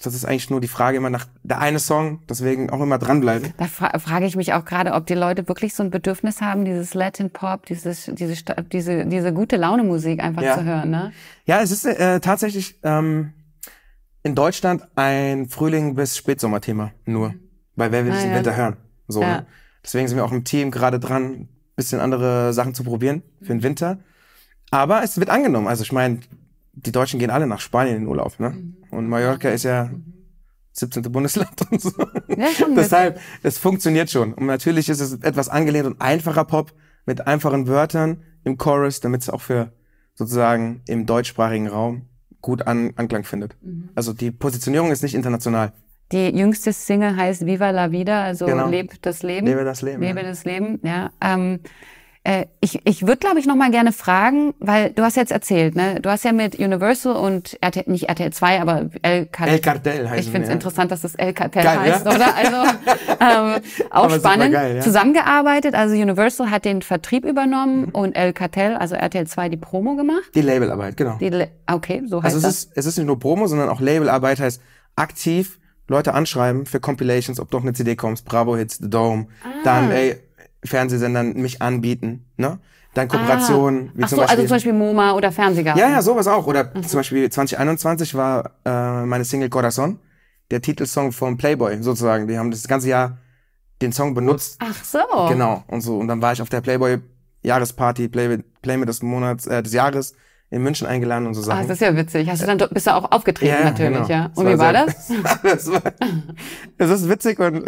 Das ist eigentlich nur die Frage immer nach der eine Song, deswegen auch immer dranbleiben. Da frage ich mich auch gerade, ob die Leute wirklich so ein Bedürfnis haben, dieses Latin Pop, diese gute Laune Musik einfach zu hören, ne? Ja, es ist tatsächlich in Deutschland ein Frühling- bis Spätsommerthema nur, weil wer will das im Winter hören? So, ne? Deswegen sind wir auch im Team gerade dran, ein bisschen andere Sachen zu probieren für den Winter. Aber es wird angenommen. Also ich meine, die Deutschen gehen alle nach Spanien in Urlaub, ne? Und Mallorca ist ja 17. Bundesland und so. Ja, schon. Deshalb, es funktioniert schon. Und natürlich ist es etwas angelehnt und einfacher Pop mit einfachen Wörtern im Chorus, damit es auch für sozusagen im deutschsprachigen Raum gut Anklang findet. Also die Positionierung ist nicht international. Die jüngste Single heißt Viva la Vida, also lebt das Leben. Lebe das Leben. Lebe das Leben, ja. Ich würde, glaube ich, noch mal gerne fragen, weil du hast jetzt erzählt, ne? Du hast ja mit Universal und RTL, nicht RTL 2, aber El Cartel. El Cartel heißt. Ich finde es interessant, dass das El Cartel heißt, ja? Oder? Also auch aber spannend. Geil, ja? Zusammengearbeitet. Also Universal hat den Vertrieb übernommen und El Cartel, also RTL 2, die Promo gemacht. Die Labelarbeit, genau. Okay, so heißt das. Also es ist nicht nur Promo, sondern auch Labelarbeit heißt aktiv Leute anschreiben für Compilations, ob du auf eine CD kommst, Bravo Hits, The Dome, dann Fernsehsendern mich anbieten, ne? Dann Kooperationen, wie zum Beispiel. Also zum Beispiel MoMA oder Fernsehgarten. Ja, ja, sowas auch. Oder zum Beispiel 2021 war meine Single Corazon, der Titelsong von Playboy sozusagen. Die haben das ganze Jahr den Song benutzt. Ach so. Genau. Und so. Und dann war ich auf der Playboy-Jahresparty, Playmate des Monats, des Jahres in München eingeladen und so Sachen. Ah, das ist ja witzig. Hast du dann bist du auch aufgetreten, ja, natürlich, genau. Ja. Und wie war das? Das ist witzig und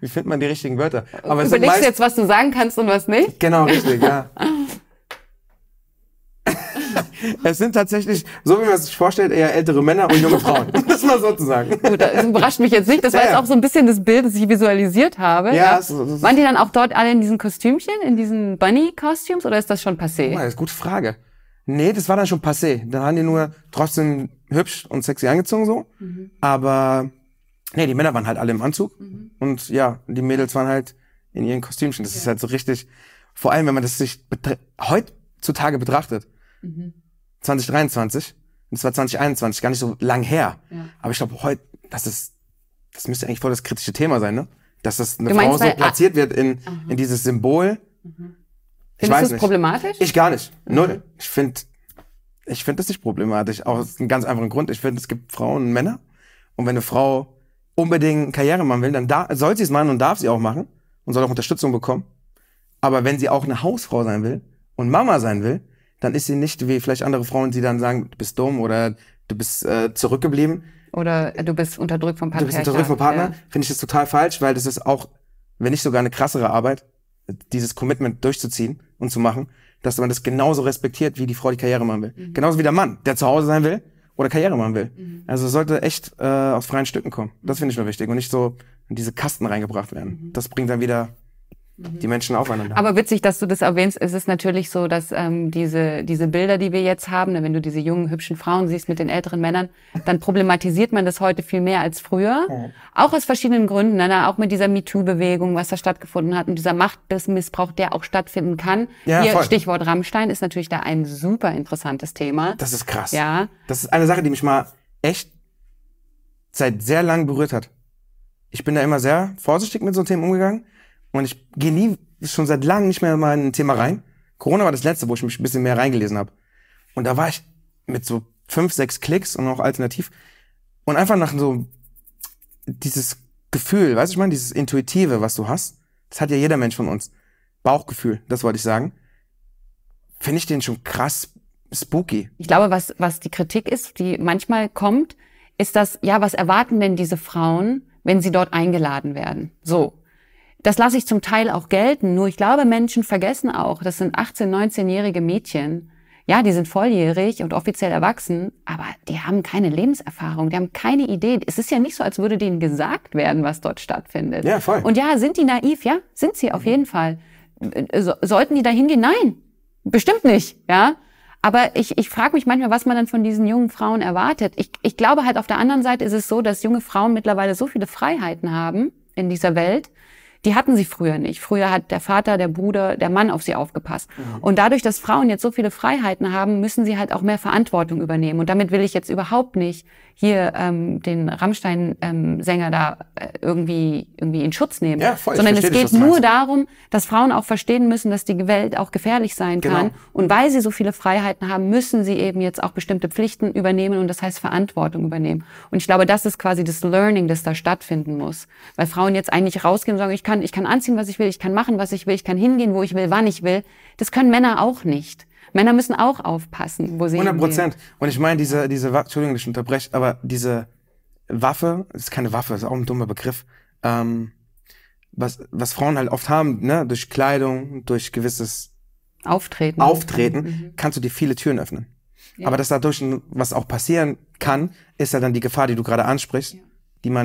wie findet man die richtigen Wörter? Aber überlegst du jetzt, was du sagen kannst und was nicht? Genau, richtig, ja. Es sind tatsächlich, so wie man es sich vorstellt, eher ältere Männer und junge Frauen. Das mal sozusagen. Gut, das überrascht mich jetzt nicht. Das war jetzt auch so ein bisschen das Bild, das ich visualisiert habe. Ja, so. Waren die dann auch dort alle in diesen Kostümchen, in diesen Bunny-Costumes, oder ist das schon passé? Das ist eine gute Frage. Nee, das war dann schon passé. Dann haben die nur trotzdem hübsch und sexy angezogen so. Aber nee, die Männer waren halt alle im Anzug und ja, die Mädels waren halt in ihren Kostümchen. Das ist halt so richtig, vor allem wenn man das sich heutzutage betrachtet, 2023, und zwar 2021, gar nicht so lang her, aber ich glaube heute, das müsste eigentlich voll das kritische Thema sein, ne? Dass das eine Frau so platziert wird in dieses Symbol. Ich weiß nicht. Findest du das problematisch? Ich gar nicht, null. Ich finde das nicht problematisch, auch aus einem ganz einfachen Grund. Ich finde, es gibt Frauen und Männer und wenn eine Frau unbedingt Karriere machen will, dann soll sie es machen und darf sie auch machen und soll auch Unterstützung bekommen. Aber wenn sie auch eine Hausfrau sein will und Mama sein will, dann ist sie nicht wie vielleicht andere Frauen, die dann sagen, du bist dumm oder du bist zurückgeblieben. Oder du bist unterdrückt vom Partner. Du bist unterdrückt vom Partner. Ja. Finde ich das total falsch, weil das ist auch, wenn nicht sogar eine krassere Arbeit, dieses Commitment durchzuziehen und zu machen, dass man das genauso respektiert, wie die Frau die Karriere machen will. Genauso wie der Mann, der zu Hause sein will oder Karriere machen will. Also es sollte echt aus freien Stücken kommen. Das finde ich nur wichtig. Und nicht so in diese Kasten reingebracht werden. Das bringt dann wieder die Menschen aufeinander. Aber witzig, dass du das erwähnst. Es ist natürlich so, dass diese Bilder, die wir jetzt haben, wenn du diese jungen, hübschen Frauen siehst mit den älteren Männern, dann problematisiert man das heute viel mehr als früher. Auch aus verschiedenen Gründen. Na, auch mit dieser MeToo-Bewegung, was da stattgefunden hat und dieser Machtmissbrauch, der auch stattfinden kann. Ja, hier, Stichwort Rammstein, ist natürlich da ein super interessantes Thema. Das ist krass. Ja. Das ist eine Sache, die mich mal echt seit sehr lang berührt hat. Ich bin da immer sehr vorsichtig mit so Themen umgegangen. Und ich gehe nie, schon seit langem nicht mehr mal in ein Thema rein. Corona war das letzte, wo ich mich ein bisschen mehr reingelesen habe. Und da war ich mit so 5, 6 Klicks und auch alternativ. Und einfach nach so dieses Gefühl, weißt du, ich meine, dieses Intuitive, was du hast, das hat ja jeder Mensch von uns. Bauchgefühl, das wollte ich sagen. Finde ich den schon krass spooky. Ich glaube, was die Kritik ist, die manchmal kommt, ist das, ja, was erwarten denn diese Frauen, wenn sie dort eingeladen werden? So. Das lasse ich zum Teil auch gelten, nur ich glaube, Menschen vergessen auch, das sind 18-, 19-jährige Mädchen. Ja, die sind volljährig und offiziell erwachsen, aber die haben keine Lebenserfahrung, die haben keine Idee. Es ist ja nicht so, als würde denen gesagt werden, was dort stattfindet. Ja, voll. Und ja, sind die naiv? Ja, sind sie auf jeden Fall. Sollten die da hingehen? Nein, bestimmt nicht, ja. Aber ich frage mich manchmal, was man dann von diesen jungen Frauen erwartet. Ich glaube halt, auf der anderen Seite ist es so, dass junge Frauen mittlerweile so viele Freiheiten haben in dieser Welt, die hatten sie früher nicht. Früher hat der Vater, der Bruder, der Mann auf sie aufgepasst. Mhm. Und dadurch, dass Frauen jetzt so viele Freiheiten haben, müssen sie halt auch mehr Verantwortung übernehmen. Und damit will ich jetzt überhaupt nicht hier den Rammstein-Sänger da irgendwie in Schutz nehmen. Ja, voll, sondern es geht nur darum, dass Frauen auch verstehen müssen, dass die Welt auch gefährlich sein kann. Und weil sie so viele Freiheiten haben, müssen sie eben jetzt auch bestimmte Pflichten übernehmen. Und das heißt Verantwortung übernehmen. Und ich glaube, das ist quasi das Learning, das da stattfinden muss. Weil Frauen jetzt eigentlich rausgehen und sagen, ich kann anziehen, was ich will, ich kann machen, was ich will, ich kann hingehen, wo ich will, wann ich will. Das können Männer auch nicht. Männer müssen auch aufpassen, wo sie 100%. Und ich meine, Entschuldigung, dass ich unterbreche, aber diese Waffe, ist keine Waffe, ist auch ein dummer Begriff, was Frauen halt oft haben, ne, durch Kleidung, durch gewisses Auftreten, kannst du dir viele Türen öffnen. Ja. Aber dass dadurch, was auch passieren kann, ist ja dann die Gefahr, die du gerade ansprichst, ja,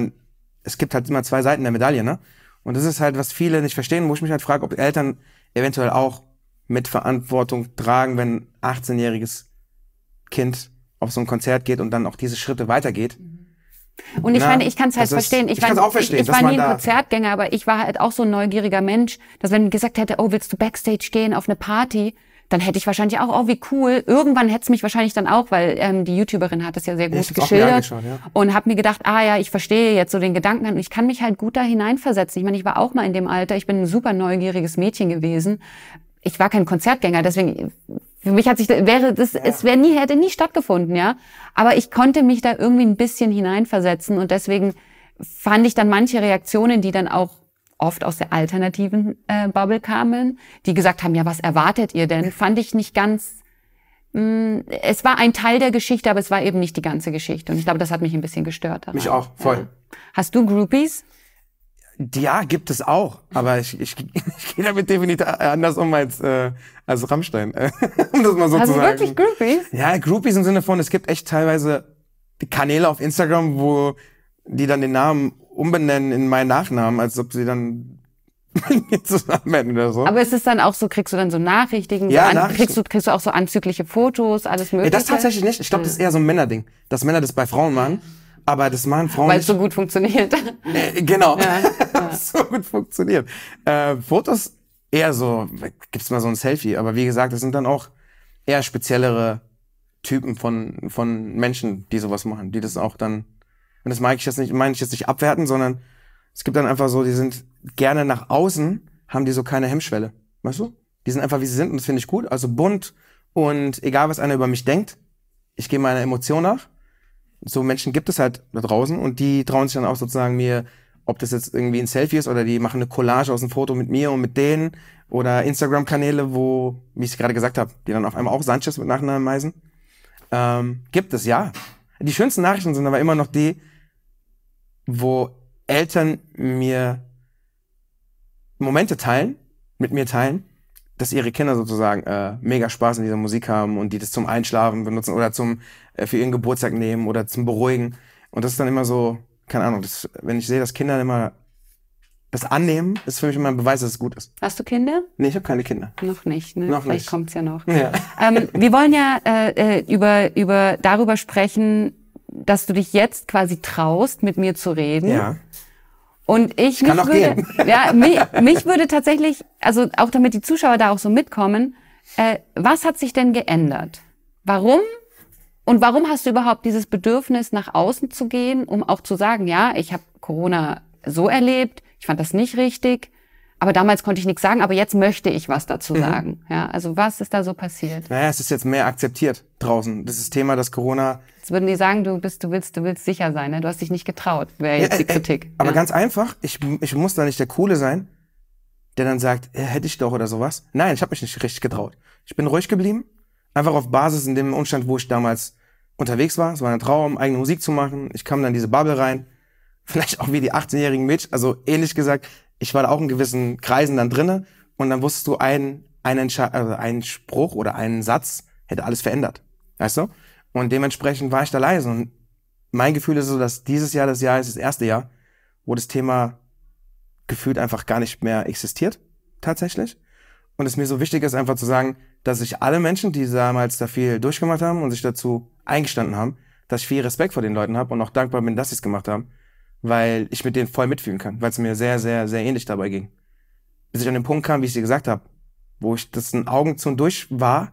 es gibt halt immer zwei Seiten der Medaille, ne? Und das ist halt, was viele nicht verstehen, wo ich mich halt frage, ob Eltern eventuell auch mit Verantwortung tragen, wenn ein 18-jähriges Kind auf so ein Konzert geht und dann auch diese Schritte weitergeht. Und ich meine, ich kann es halt verstehen. Ich war nie ein Konzertgänger, aber ich war halt auch so ein neugieriger Mensch, dass wenn man gesagt hätte, oh, willst du Backstage gehen auf eine Party, dann hätte ich wahrscheinlich auch, oh, wie cool. Irgendwann hätte es mich wahrscheinlich dann auch, weil die YouTuberin hat das ja sehr gut geschildert. Ja. Und habe mir gedacht, ah ja, ich verstehe jetzt so den Gedanken an und ich kann mich halt gut da hineinversetzen. Ich meine, ich war auch mal in dem Alter, ich bin ein super neugieriges Mädchen gewesen. Ich war kein Konzertgänger, deswegen für mich hätte nie stattgefunden, ja. Aber ich konnte mich da irgendwie ein bisschen hineinversetzen und deswegen fand ich dann manche Reaktionen, die dann auch oft aus der alternativen Bubble kamen, die gesagt haben, ja, was erwartet ihr denn? Fand ich nicht ganz, es war ein Teil der Geschichte, aber es war eben nicht die ganze Geschichte. Und ich glaube, das hat mich ein bisschen gestört daran. Mich auch, voll. Ja. Hast du Groupies? Ja, gibt es auch, aber ich gehe damit definitiv anders um als Rammstein, um das mal so zu sagen. Hast du wirklich Groupies? Ja, Groupies im Sinne von, es gibt echt teilweise Kanäle auf Instagram, wo die dann den Namen umbenennen in meinen Nachnamen, als ob sie dann mit mir zusammen oder so. Aber ist es dann auch so, kriegst du dann so Nachrichten? Ja, so Nachrichten. Kriegst du auch so anzügliche Fotos, alles mögliche? Ja, das tatsächlich nicht. Ich glaube, das ist eher so ein Männerding, dass Männer das bei Frauen machen, aber das machen Frauen nicht. Weil es so gut funktioniert. Genau. Ja. So gut funktioniert. Fotos eher so, gibt's mal so ein Selfie, aber wie gesagt, das sind dann auch eher speziellere Typen von Menschen, die sowas machen, die das auch dann. Und das meine ich jetzt nicht abwerten, sondern es gibt dann einfach so, die sind gerne nach außen, haben die so keine Hemmschwelle. Weißt du? Die sind einfach, wie sie sind und das finde ich gut. Also bunt und egal, was einer über mich denkt, ich gehe meiner Emotion nach. So Menschen gibt es halt da draußen und die trauen sich dann auch sozusagen mir, ob das jetzt irgendwie ein Selfie ist oder die machen eine Collage aus einem Foto mit mir und mit denen oder Instagram-Kanäle, wo, wie ich gerade gesagt habe, die dann auf einmal auch Sanchez mit Nachnamen heißen. Gibt es, ja. Die schönsten Nachrichten sind aber immer noch die, wo Eltern mir Momente teilen, mit mir teilen, dass ihre Kinder sozusagen mega Spaß in dieser Musik haben und die das zum Einschlafen benutzen oder für ihren Geburtstag nehmen oder zum Beruhigen. Und das ist dann immer so, keine Ahnung, wenn ich sehe, dass Kinder immer das annehmen, ist für mich immer ein Beweis, dass es gut ist. Hast du Kinder? Nee, ich habe keine Kinder. Noch nicht, ne? Noch vielleicht kommt's ja noch. Ja. Wir wollen ja darüber sprechen, dass du dich jetzt quasi traust, mit mir zu reden. Ja. Und mich würde tatsächlich, also auch damit die Zuschauer da auch so mitkommen, was hat sich denn geändert? Warum? Und warum hast du überhaupt dieses Bedürfnis, nach außen zu gehen, um auch zu sagen, ja, ich habe Corona so erlebt, ich fand das nicht richtig, aber damals konnte ich nichts sagen, aber jetzt möchte ich was dazu sagen. Ja, also was ist da so passiert? Naja, es ist jetzt mehr akzeptiert draußen. Das ist das Thema, dass Corona... Jetzt würden die sagen, du willst sicher sein, ne? Du hast dich nicht getraut, wäre jetzt die Kritik. Aber ganz einfach, ich muss da nicht der Coole sein, der dann sagt, hätte ich doch oder sowas. Nein, ich habe mich nicht richtig getraut. Ich bin ruhig geblieben, Einfach auf Basis in dem Umstand, wo ich damals unterwegs war. Es war ein Traum, eigene Musik zu machen. Ich kam dann in diese Bubble rein. Vielleicht auch wie die 18-jährigen Mädchen. Also ähnlich gesagt, ich war da auch in gewissen Kreisen dann drinne. Und dann wusstest du, ein Spruch oder einen Satz hätte alles verändert. Weißt du? Und dementsprechend war ich da leise. Und mein Gefühl ist so, dass dieses Jahr das Jahr ist, das erste Jahr, wo das Thema gefühlt einfach gar nicht mehr existiert, tatsächlich. Und es mir so wichtig ist, einfach zu sagen, dass sich alle Menschen, die damals da viel durchgemacht haben und sich dazu eingestanden haben, dass ich viel Respekt vor den Leuten habe und auch dankbar bin, dass sie es gemacht haben, weil ich mit denen voll mitfühlen kann, weil es mir sehr, sehr, sehr ähnlich dabei ging. Bis ich an den Punkt kam, wie ich dir gesagt habe, wo ich das in Augen zu und durch war,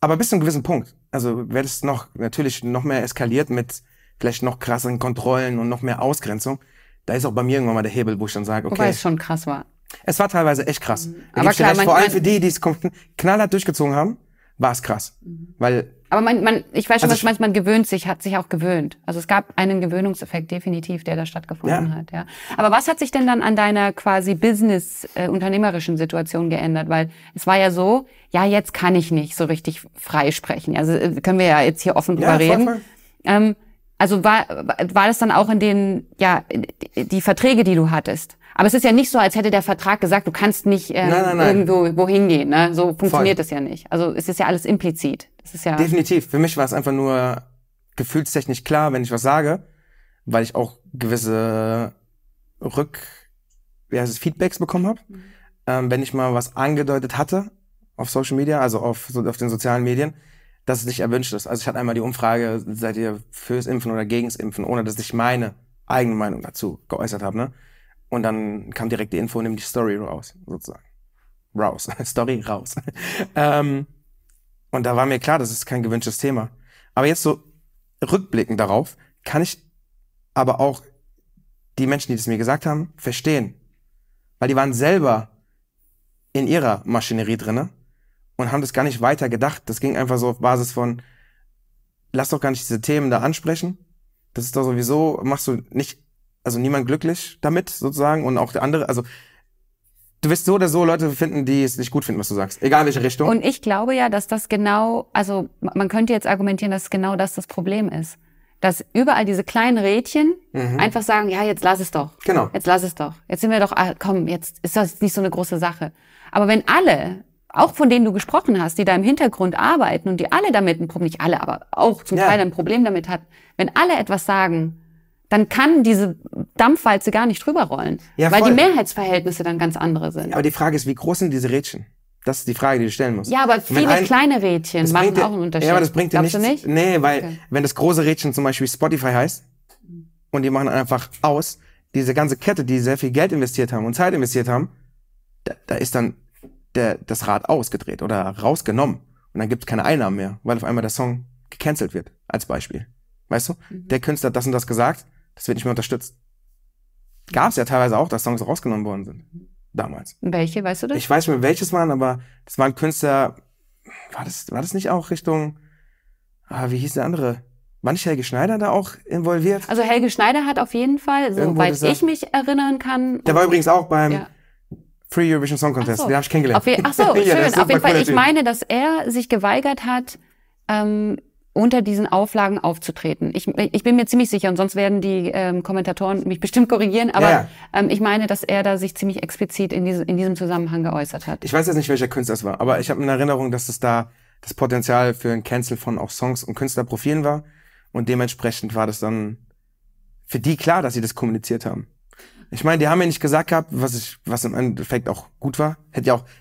aber bis zu einem gewissen Punkt. Also wäre das noch natürlich noch mehr eskaliert mit vielleicht noch krasseren Kontrollen und noch mehr Ausgrenzung. Da ist auch bei mir irgendwann mal der Hebel, wo ich dann sage, okay. Wobei es schon krass war. Es war teilweise echt krass. Mhm. Aber klar, vor allem für die, die es knallhart durchgezogen haben, war es krass. Mhm. Weil aber ich weiß schon, was manchmal gewöhnt sich, hat sich auch gewöhnt. Also es gab einen Gewöhnungseffekt definitiv, der da stattgefunden hat. Ja. Aber was hat sich denn dann an deiner quasi business-unternehmerischen Situation geändert? Weil es war ja so, ja, jetzt kann ich nicht so richtig frei sprechen. Also können wir ja jetzt hier offen drüber reden. Also war das dann auch in den, ja, die Verträge, die du hattest? Aber es ist ja nicht so, als hätte der Vertrag gesagt, du kannst nicht irgendwo wohin gehen. Ne? So funktioniert das ja nicht. Also es ist ja alles implizit. Das ist ja definitiv. Für mich war es einfach nur gefühlstechnisch klar, wenn ich was sage, weil ich auch gewisse Feedbacks bekommen habe. Mhm. Wenn ich mal was angedeutet hatte auf Social Media, also auf den sozialen Medien, dass es nicht erwünscht ist. Also ich hatte einmal die Umfrage, seid ihr fürs Impfen oder gegens Impfen, ohne dass ich meine eigene Meinung dazu geäußert habe, ne? Und dann kam direkt die Info, nimm die Story raus, sozusagen. Raus. Story raus. Und da war mir klar, das ist kein gewünschtes Thema. Aber jetzt so rückblickend darauf, kann ich aber auch die Menschen, die das mir gesagt haben, verstehen. Weil die waren selber in ihrer Maschinerie drinne und haben das gar nicht weiter gedacht. Das ging einfach so auf Basis von, lass doch gar nicht diese Themen da ansprechen. Das ist doch sowieso, machst du nicht... Also niemand glücklich damit, sozusagen. Und auch der andere, also du wirst so oder so Leute finden, die es nicht gut finden, was du sagst. Egal in welche Richtung. Und ich glaube ja, dass das genau, also man könnte jetzt argumentieren, dass genau das Problem ist. Dass überall diese kleinen Rädchen einfach sagen, ja, jetzt lass es doch. Genau. Jetzt lass es doch. Jetzt sind wir doch, komm, jetzt ist das nicht so eine große Sache. Aber wenn alle, auch von denen du gesprochen hast, die da im Hintergrund arbeiten und die alle damit ein Problem, nicht alle, aber auch zum Teil ein Problem damit hat, wenn alle etwas sagen, dann kann diese Dampfwalze gar nicht drüber rollen, ja, weil die Mehrheitsverhältnisse dann ganz andere sind. Ja, aber die Frage ist, wie groß sind diese Rädchen? Das ist die Frage, die du stellen musst. Ja, aber viele kleine Rädchen machen auch einen Unterschied. Ja, aber das bringt dir nichts. Nicht? Nee, weil wenn das große Rädchen zum Beispiel Spotify heißt und die machen einfach aus, diese ganze Kette, die sehr viel Geld investiert haben und Zeit investiert haben, da ist dann das Rad ausgedreht oder rausgenommen und dann gibt es keine Einnahmen mehr, weil auf einmal der Song gecancelt wird, als Beispiel. Weißt du? Mhm. Der Künstler hat das und das gesagt, das wird nicht mehr unterstützt. Gab es ja teilweise auch, dass Songs rausgenommen worden sind. Damals. Welche, weißt du das? Ich weiß nicht mehr, welches waren, aber das waren Künstler, war das nicht auch Richtung, wie hieß der andere? War nicht Helge Schneider da auch involviert? Also Helge Schneider hat auf jeden Fall, soweit ich mich erinnern kann. Der war übrigens auch beim Free Eurovision Song Contest, den habe ich kennengelernt. Ach so, schön. Auf jeden Fall, ich meine, dass er sich geweigert hat, unter diesen Auflagen aufzutreten. Ich bin mir ziemlich sicher, und sonst werden die Kommentatoren mich bestimmt korrigieren, aber ich meine, dass er da sich ziemlich explizit in diesem Zusammenhang geäußert hat. Ich weiß jetzt nicht, welcher Künstler es war, aber ich habe in Erinnerung, dass es da das Potenzial für ein Cancel von auch Songs und Künstlerprofilen war und dementsprechend war das dann für die klar, dass sie das kommuniziert haben. Ich meine, die haben ja nicht gesagt gehabt, was im Endeffekt auch gut war.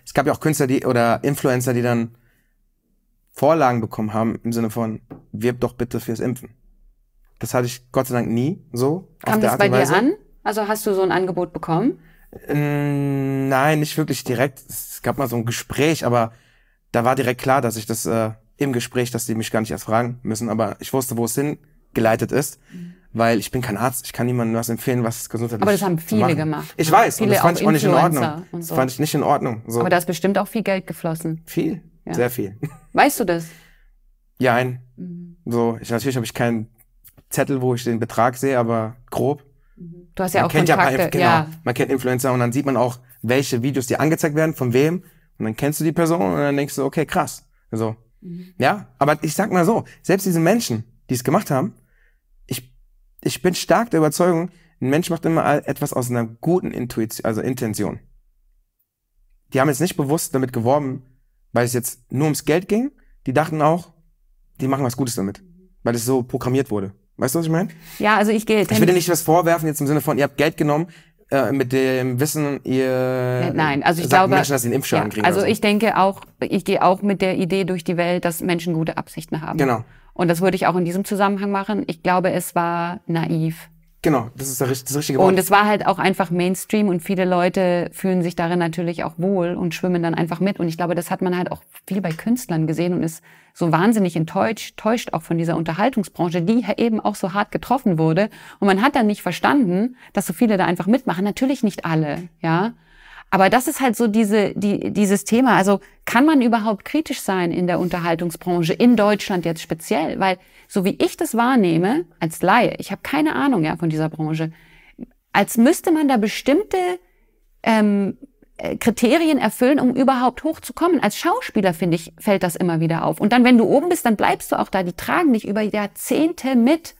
Es gab ja auch Künstler oder Influencer, die dann Vorlagen bekommen haben im Sinne von, wirb doch bitte fürs Impfen. Das hatte ich Gott sei Dank nie so. Kam das bei dir an? Also hast du so ein Angebot bekommen? Nein, nicht wirklich direkt. Es gab mal so ein Gespräch, aber da war direkt klar, dass ich das im Gespräch, dass die mich gar nicht erst fragen müssen, aber ich wusste, wo es hingeleitet ist, weil ich bin kein Arzt, ich kann niemandem was empfehlen, was gesundheitlich ist. Aber das haben viele gemacht. Ich weiß, und das fand ich auch nicht in Ordnung. Das fand ich nicht in Ordnung. So. Aber da ist bestimmt auch viel Geld geflossen. Viel. Ja. Sehr viel. Weißt du das? Ja, nein. So, natürlich habe ich keinen Zettel, wo ich den Betrag sehe, aber grob. Du hast ja man auch kennt Kontakte. Man kennt Influencer und dann sieht man auch, welche Videos dir angezeigt werden, von wem. Und dann kennst du die Person und dann denkst du, okay, krass. So. Ja, aber ich sag mal so, selbst diese Menschen, die es gemacht haben, ich bin stark der Überzeugung, ein Mensch macht immer etwas aus einer guten Intuition, also Intention. Die haben jetzt nicht bewusst damit geworben, weil es jetzt nur ums Geld ging. Die dachten auch, die machen was Gutes damit, weil es so programmiert wurde. Weißt du, was ich meine? Ja, also ich will dir nicht was vorwerfen jetzt im Sinne von, ihr habt Geld genommen, mit dem Wissen, ihr nein, also ich glaube, Menschen, dass sie einen Impfschaden kriegen. Also ich denke auch, ich gehe auch mit der Idee durch die Welt, dass Menschen gute Absichten haben. Genau. Und das würde ich auch in diesem Zusammenhang machen. Ich glaube, es war naiv. Genau, das ist das richtige Wort. Und es war halt auch einfach Mainstream und viele Leute fühlen sich darin natürlich auch wohl und schwimmen dann einfach mit. Und ich glaube, das hat man halt auch viel bei Künstlern gesehen und ist so wahnsinnig enttäuscht auch von dieser Unterhaltungsbranche, die eben auch so hart getroffen wurde. Und man hat dann nicht verstanden, dass so viele da einfach mitmachen. Natürlich nicht alle, ja. Aber das ist halt so dieses Thema. Also kann man überhaupt kritisch sein in der Unterhaltungsbranche, in Deutschland jetzt speziell? Weil so wie ich das wahrnehme, als Laie, ich habe keine Ahnung ja von dieser Branche, als müsste man da bestimmte Kriterien erfüllen, um überhaupt hochzukommen. Als Schauspieler, finde ich, fällt das immer wieder auf. Und dann, wenn du oben bist, dann bleibst du auch da. Die tragen dich über Jahrzehnte mit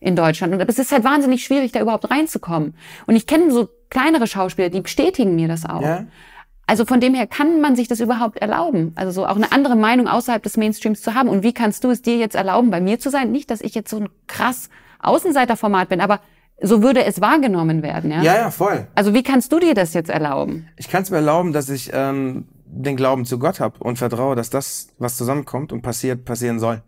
in Deutschland. Und es ist halt wahnsinnig schwierig, da überhaupt reinzukommen. Und ich kenne so kleinere Schauspieler, die bestätigen mir das auch. Ja. Also von dem her kann man sich das überhaupt erlauben, also so auch eine andere Meinung außerhalb des Mainstreams zu haben. Und wie kannst du es dir jetzt erlauben, bei mir zu sein? Nicht, dass ich jetzt so ein krass Außenseiterformat bin, aber so würde es wahrgenommen werden. Ja, ja, ja, voll. Also wie kannst du dir das jetzt erlauben? Ich kann es mir erlauben, dass ich den Glauben zu Gott habe und vertraue, dass das, was zusammenkommt und passiert, passieren soll.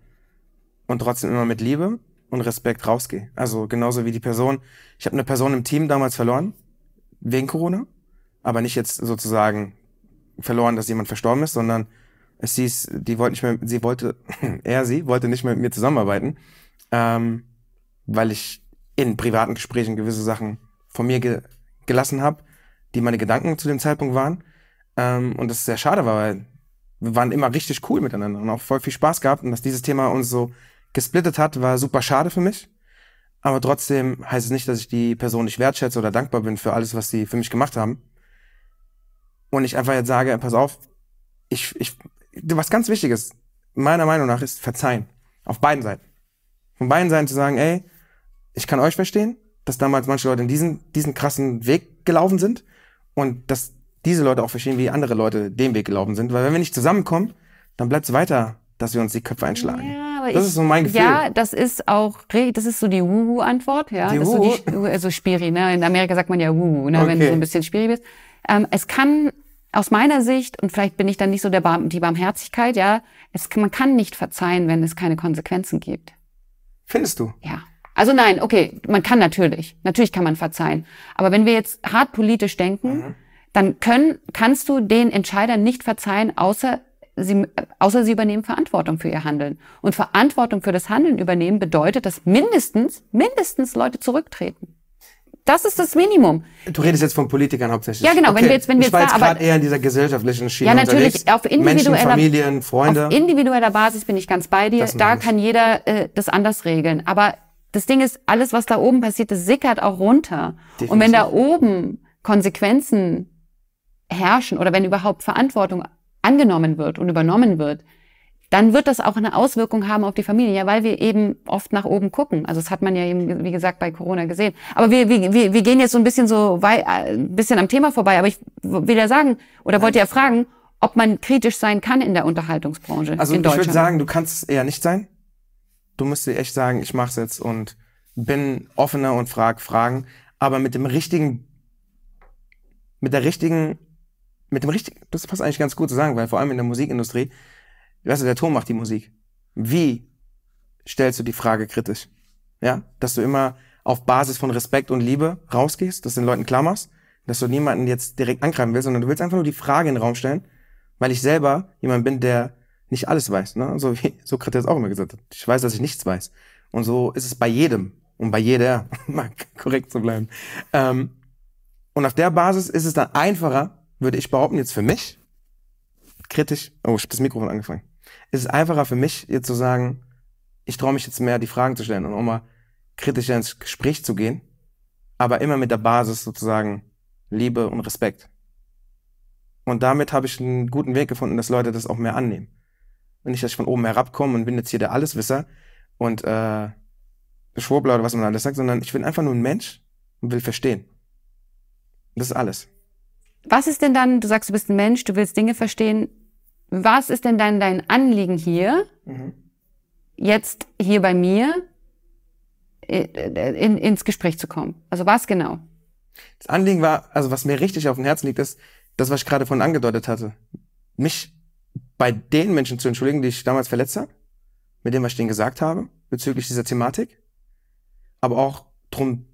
Und trotzdem immer mit Liebe und Respekt rausgehe. Also genauso wie die Person, ich habe eine Person im Team damals verloren, wegen Corona, aber nicht jetzt sozusagen verloren, dass jemand verstorben ist, sondern es hieß, die wollten nicht mehr, sie wollte nicht mehr mit mir zusammenarbeiten, weil ich in privaten Gesprächen gewisse Sachen von mir gelassen habe, die meine Gedanken zu dem Zeitpunkt waren, und das sehr schade war, weil wir waren immer richtig cool miteinander und auch voll viel Spaß gehabt, und dass dieses Thema uns so gesplittet hat, war super schade für mich. Aber trotzdem heißt es nicht, dass ich die Person nicht wertschätze oder dankbar bin für alles, was sie für mich gemacht haben. Und ich einfach jetzt sage, pass auf, was ganz Wichtiges, meiner Meinung nach, ist Verzeihen. Auf beiden Seiten. Von beiden Seiten zu sagen, ey, ich kann euch verstehen, dass damals manche Leute in diesen krassen Weg gelaufen sind. Und dass diese Leute auch verstehen, wie andere Leute den Weg gelaufen sind. Weil wenn wir nicht zusammenkommen, dann bleibt es weiter, dass wir uns die Köpfe einschlagen. Ja, aber das ist so mein Gefühl. Ja, das ist so die Wuhu-Antwort. Ja, die Wuhu? So also Spiri, ne? In Amerika sagt man ja Wuhu, ne? Okay. Wenn du so ein bisschen Spiri bist. Es kann aus meiner Sicht, und vielleicht bin ich dann nicht so die Barmherzigkeit, ja, man kann nicht verzeihen, wenn es keine Konsequenzen gibt. Findest du? Ja. Also nein, okay, man kann natürlich kann man verzeihen. Aber wenn wir jetzt hart politisch denken, dann kannst du den Entscheidern nicht verzeihen, außer sie übernehmen Verantwortung für ihr Handeln. Und Verantwortung für das Handeln übernehmen bedeutet, dass mindestens Leute zurücktreten. Das ist das Minimum. Du redest jetzt von Politikern hauptsächlich. Ja, genau. Okay. Ich war jetzt gerade eher in dieser gesellschaftlichen Schiene. Ja, natürlich. Auf individueller, Menschen, Familien, Freunde. Auf individueller Basis bin ich ganz bei dir. Da kann jeder das anders regeln. Aber das Ding ist, alles, was da oben passiert, das sickert auch runter. Definitiv. Und wenn da oben Konsequenzen herrschen oder wenn überhaupt Verantwortung angenommen wird und übernommen wird, dann wird das auch eine Auswirkung haben auf die Familie, ja, weil wir eben oft nach oben gucken. Also das hat man ja eben, wie gesagt, bei Corona gesehen. Aber wir gehen jetzt so ein bisschen am Thema vorbei, aber ich will ja sagen, oder wollte ja fragen, ob man kritisch sein kann in der Unterhaltungsbranche in Deutschland. Also ich würde sagen, du kannst es eher nicht sein. Du musst dir echt sagen, ich mach's jetzt und bin offener und frag Fragen, aber mit dem richtigen, das passt eigentlich ganz gut zu sagen, weil vor allem in der Musikindustrie, weißt du, der Ton macht die Musik. Wie stellst du die Frage kritisch? Ja, dass du immer auf Basis von Respekt und Liebe rausgehst, dass du den Leuten klar machst, dass du niemanden jetzt direkt angreifen willst, sondern du willst einfach nur die Frage in den Raum stellen, weil ich selber jemand bin, der nicht alles weiß, ne? So wie Sokrates auch immer gesagt hat. Ich weiß, dass ich nichts weiß. Und so ist es bei jedem und bei jeder, mal korrekt zu bleiben. Und auf der Basis ist es dann einfacher, würde ich behaupten, jetzt für mich, kritisch, oh, ich habe das Mikrofon angefangen, ist es einfacher für mich, jetzt zu sagen, ich traue mich jetzt mehr, die Fragen zu stellen und auch mal kritischer ins Gespräch zu gehen, aber immer mit der Basis sozusagen Liebe und Respekt. Und damit habe ich einen guten Weg gefunden, dass Leute das auch mehr annehmen. Wenn ich, dass ich von oben herabkomme und bin jetzt hier der Alleswisser und Schwurbler oder was man alles sagt, sondern ich bin einfach nur ein Mensch und will verstehen. Das ist alles. Was ist denn dann, du sagst, du bist ein Mensch, du willst Dinge verstehen. Was ist denn dann dein Anliegen hier, jetzt hier bei mir, ins Gespräch zu kommen? Also was genau? Das Anliegen war, also was mir richtig auf dem Herzen liegt, ist das, was ich gerade vorhin angedeutet hatte. Mich bei den Menschen zu entschuldigen, die ich damals verletzt habe, mit dem, was ich denen gesagt habe, bezüglich dieser Thematik. Aber auch darum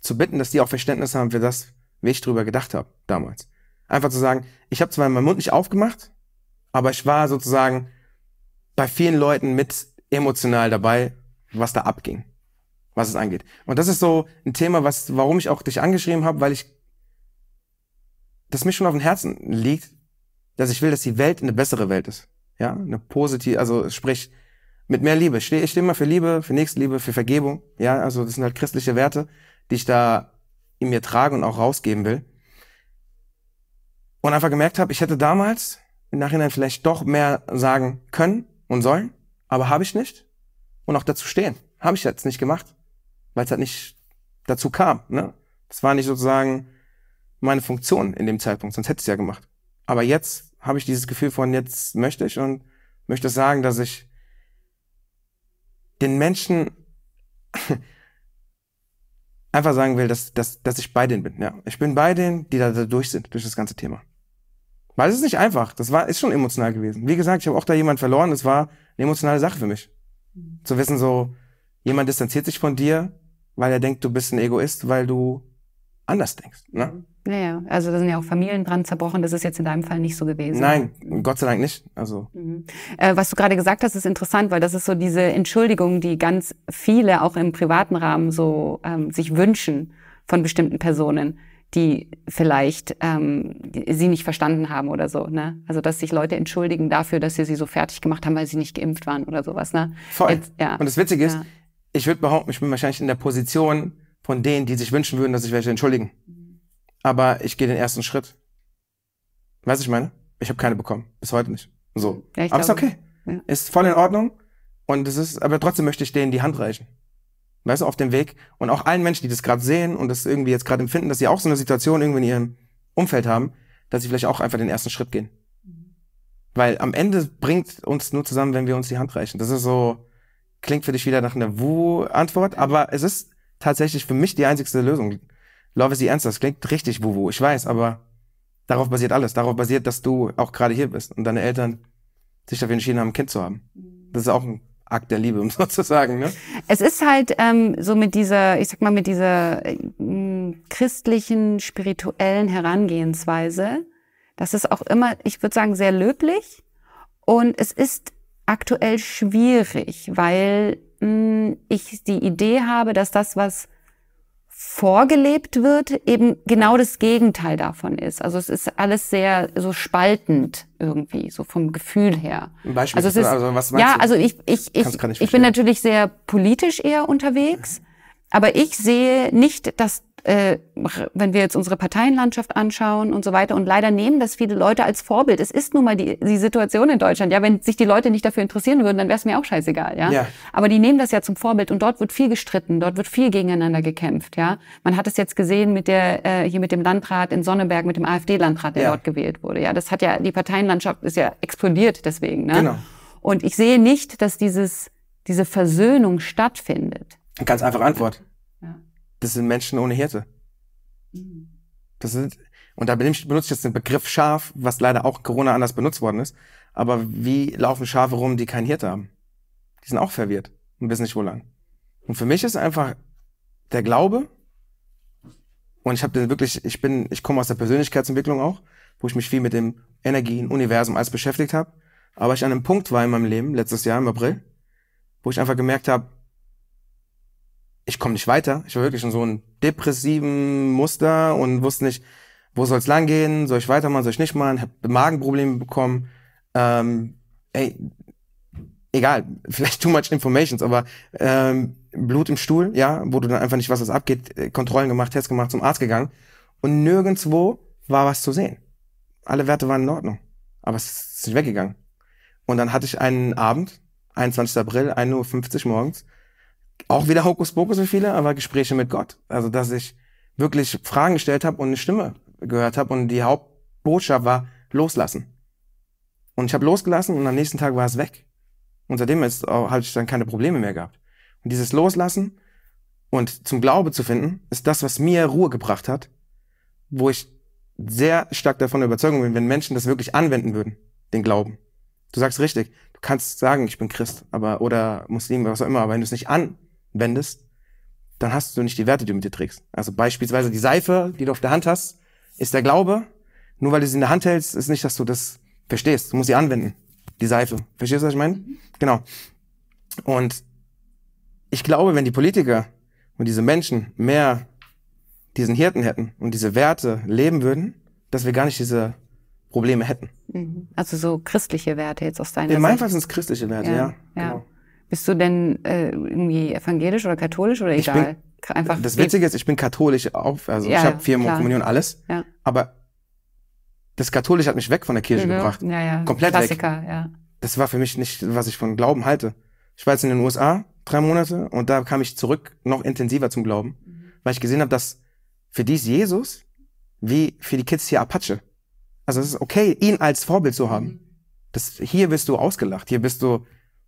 zu bitten, dass die auch Verständnis haben für das, wie ich drüber gedacht habe damals. Einfach zu sagen, ich habe zwar meinen Mund nicht aufgemacht, aber ich war sozusagen bei vielen Leuten mit emotional dabei, was da abging, was es angeht. Und das ist so ein Thema, was, warum ich auch dich angeschrieben habe, weil ich, das mir schon auf dem Herzen liegt, dass ich will, dass die Welt eine bessere Welt ist. Ja, eine positive, also sprich, mit mehr Liebe. Ich stehe immer für Liebe, für Nächstenliebe, für Vergebung. Ja, also das sind halt christliche Werte, die ich da in mir trage und auch rausgeben will. Und einfach gemerkt habe, ich hätte damals im Nachhinein vielleicht doch mehr sagen können und sollen, aber habe ich nicht. Und auch dazu stehen. Habe ich jetzt nicht gemacht, weil es halt nicht dazu kam. Ne? Das war nicht sozusagen meine Funktion in dem Zeitpunkt, sonst hätte ich es ja gemacht. Aber jetzt habe ich dieses Gefühl von, jetzt möchte ich und möchte sagen, dass ich den Menschen einfach sagen will, dass ich bei denen bin. Ja. Ich bin bei denen, die da durch sind, durch das ganze Thema. Weil es ist nicht einfach. Das war, ist schon emotional gewesen. Wie gesagt, ich habe auch da jemanden verloren. Das war eine emotionale Sache für mich. Zu wissen so, jemand distanziert sich von dir, weil er denkt, du bist ein Egoist, weil du anders denkst. Ne? Naja, also da sind ja auch Familien dran zerbrochen. Das ist jetzt in deinem Fall nicht so gewesen. Nein, Gott sei Dank nicht. Also was du gerade gesagt hast, ist interessant, weil das ist so diese Entschuldigung, die ganz viele auch im privaten Rahmen so sich wünschen von bestimmten Personen, die vielleicht sie nicht verstanden haben oder so. Ne? Also dass sich Leute entschuldigen dafür, dass sie so fertig gemacht haben, weil sie nicht geimpft waren oder sowas. Ne? Voll. Jetzt, ja. Und das Witzige ist, ich würde behaupten, ich bin wahrscheinlich in der Position von denen, die sich wünschen würden, dass sich welche entschuldigen. Aber ich gehe den ersten Schritt. Weißt du, ich meine? Ich habe keine bekommen. Bis heute nicht. So. Ja, aber ist okay. Ja. Ist voll in Ordnung. Und es ist, aber trotzdem möchte ich denen die Hand reichen. Weißt du, auf dem Weg. Und auch allen Menschen, die das gerade sehen und das irgendwie jetzt gerade empfinden, dass sie auch so eine Situation irgendwie in ihrem Umfeld haben, dass sie vielleicht auch einfach den ersten Schritt gehen. Weil am Ende bringt uns nur zusammen, wenn wir uns die Hand reichen. Das ist so, klingt für dich wieder nach einer Wu-Antwort, aber es ist tatsächlich für mich die einzigste Lösung. Love is the answer. Das klingt richtig wuhu, ich weiß, aber darauf basiert alles. Darauf basiert, dass du auch gerade hier bist und deine Eltern sich dafür entschieden haben, ein Kind zu haben. Das ist auch ein Akt der Liebe, um so zu sagen. Ne? Es ist halt so mit dieser, ich sag mal, mit dieser christlichen, spirituellen Herangehensweise, das ist auch immer, ich würde sagen, sehr löblich. Und es ist aktuell schwierig, weil ich die Idee habe, dass das, was vorgelebt wird, eben genau das Gegenteil davon ist. Also es ist alles sehr so spaltend irgendwie, so vom Gefühl her. Ein Beispiel, also, es ist, also was meinst du? Ja, also ich bin natürlich sehr politisch eher unterwegs, aber ich sehe nicht, dass, wenn wir jetzt unsere Parteienlandschaft anschauen und so weiter, und leider nehmen das viele Leute als Vorbild. Es ist nun mal die Situation in Deutschland. Ja, wenn sich die Leute nicht dafür interessieren würden, dann wäre es mir auch scheißegal. Ja? Ja. Aber die nehmen das ja zum Vorbild und dort wird viel gestritten, dort wird viel gegeneinander gekämpft. Ja, man hat es jetzt gesehen mit der hier mit dem Landrat in Sonneberg, mit dem AfD-Landrat, der dort gewählt wurde. Ja, das hat ja die Parteienlandschaft ist ja explodiert deswegen. Ne? Genau. Und ich sehe nicht, dass diese Versöhnung stattfindet. Ganz einfache Antwort. Das sind Menschen ohne Hirte. Das sind, und da benutze ich jetzt den Begriff Schaf, was leider auch Corona anders benutzt worden ist. Aber wie laufen Schafe rum, die keinen Hirte haben? Die sind auch verwirrt und wissen nicht, wo lang. Und für mich ist einfach der Glaube, und ich habe den wirklich, ich komme aus der Persönlichkeitsentwicklung auch, wo ich mich viel mit dem Energien, Universum, alles beschäftigt habe. Aber ich an einem Punkt war in meinem Leben, letztes Jahr im April, wo ich einfach gemerkt habe, ich komme nicht weiter. Ich war wirklich in so einem depressiven Muster und wusste nicht, wo soll es lang gehen, soll ich weitermachen, soll ich nicht machen, habe Magenprobleme bekommen. Egal, vielleicht too much informations, aber Blut im Stuhl, ja, wo du dann einfach nicht was abgeht, Kontrollen gemacht, Tests gemacht, zum Arzt gegangen und nirgendwo war was zu sehen. Alle Werte waren in Ordnung, aber es ist nicht weggegangen. Und dann hatte ich einen Abend, 21. April, 1.50 Uhr morgens, auch wieder Hokuspokus wie viele, aber Gespräche mit Gott. Also, dass ich wirklich Fragen gestellt habe und eine Stimme gehört habe. Und die Hauptbotschaft war, loslassen. Und ich habe losgelassen und am nächsten Tag war es weg. Und seitdem habe ich dann keine Probleme mehr gehabt. Und dieses Loslassen und zum Glaube zu finden, ist das, was mir Ruhe gebracht hat, wo ich sehr stark davon der Überzeugung bin, wenn Menschen das wirklich anwenden würden, den Glauben. Du sagst richtig, du kannst sagen, ich bin Christ, aber oder Muslim, was auch immer, aber wenn du es nicht anwendest, dann hast du nicht die Werte, die du mit dir trägst. Also beispielsweise die Seife, die du auf der Hand hast, ist der Glaube. Nur weil du sie in der Hand hältst, ist nicht, dass du das verstehst. Du musst sie anwenden, die Seife. Verstehst du, was ich meine? Genau. Und ich glaube, wenn die Politiker und diese Menschen mehr diesen Hirten hätten und diese Werte leben würden, dass wir gar nicht diese Probleme hätten. Also so christliche Werte jetzt aus deiner Sicht? In meinem Fall sind es christliche Werte, ja. Genau. Bist du denn irgendwie evangelisch oder katholisch oder egal? Einfach das Witzige ist, ich bin katholisch auch, also ja, ich habe 4 Mal Kommunion, alles, ja. Aber das Katholische hat mich weg von der Kirche gebracht. Ja. Komplett Klassiker, weg. Ja. Das war für mich nicht, was ich von Glauben halte. Ich war jetzt in den USA 3 Monate und da kam ich zurück noch intensiver zum Glauben, weil ich gesehen habe, dass für die ist Jesus wie für die Kids hier Apache. Also es ist okay, ihn als Vorbild zu haben. Das, hier bist du ausgelacht, hier bist du,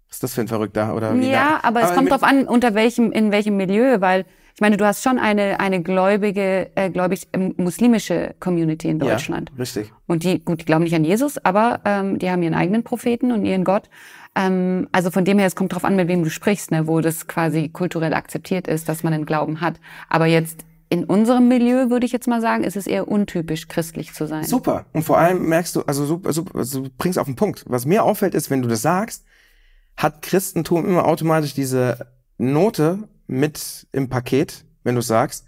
was ist das für ein Verrückter? Oder wie ja, aber es kommt drauf an, in welchem Milieu, weil ich meine, du hast schon eine gläubige, muslimische Community in Deutschland. Ja, richtig. Und die, gut, die glauben nicht an Jesus, aber die haben ihren eigenen Propheten und ihren Gott. Also von dem her, es kommt drauf an, mit wem du sprichst, ne, wo das quasi kulturell akzeptiert ist, dass man einen Glauben hat. Aber jetzt in unserem Milieu, würde ich jetzt mal sagen, ist es eher untypisch, christlich zu sein. Super. Und vor allem merkst du, also du bringst auf den Punkt. Was mir auffällt ist, wenn du das sagst, hat Christentum immer automatisch diese Note mit im Paket, wenn du es sagst,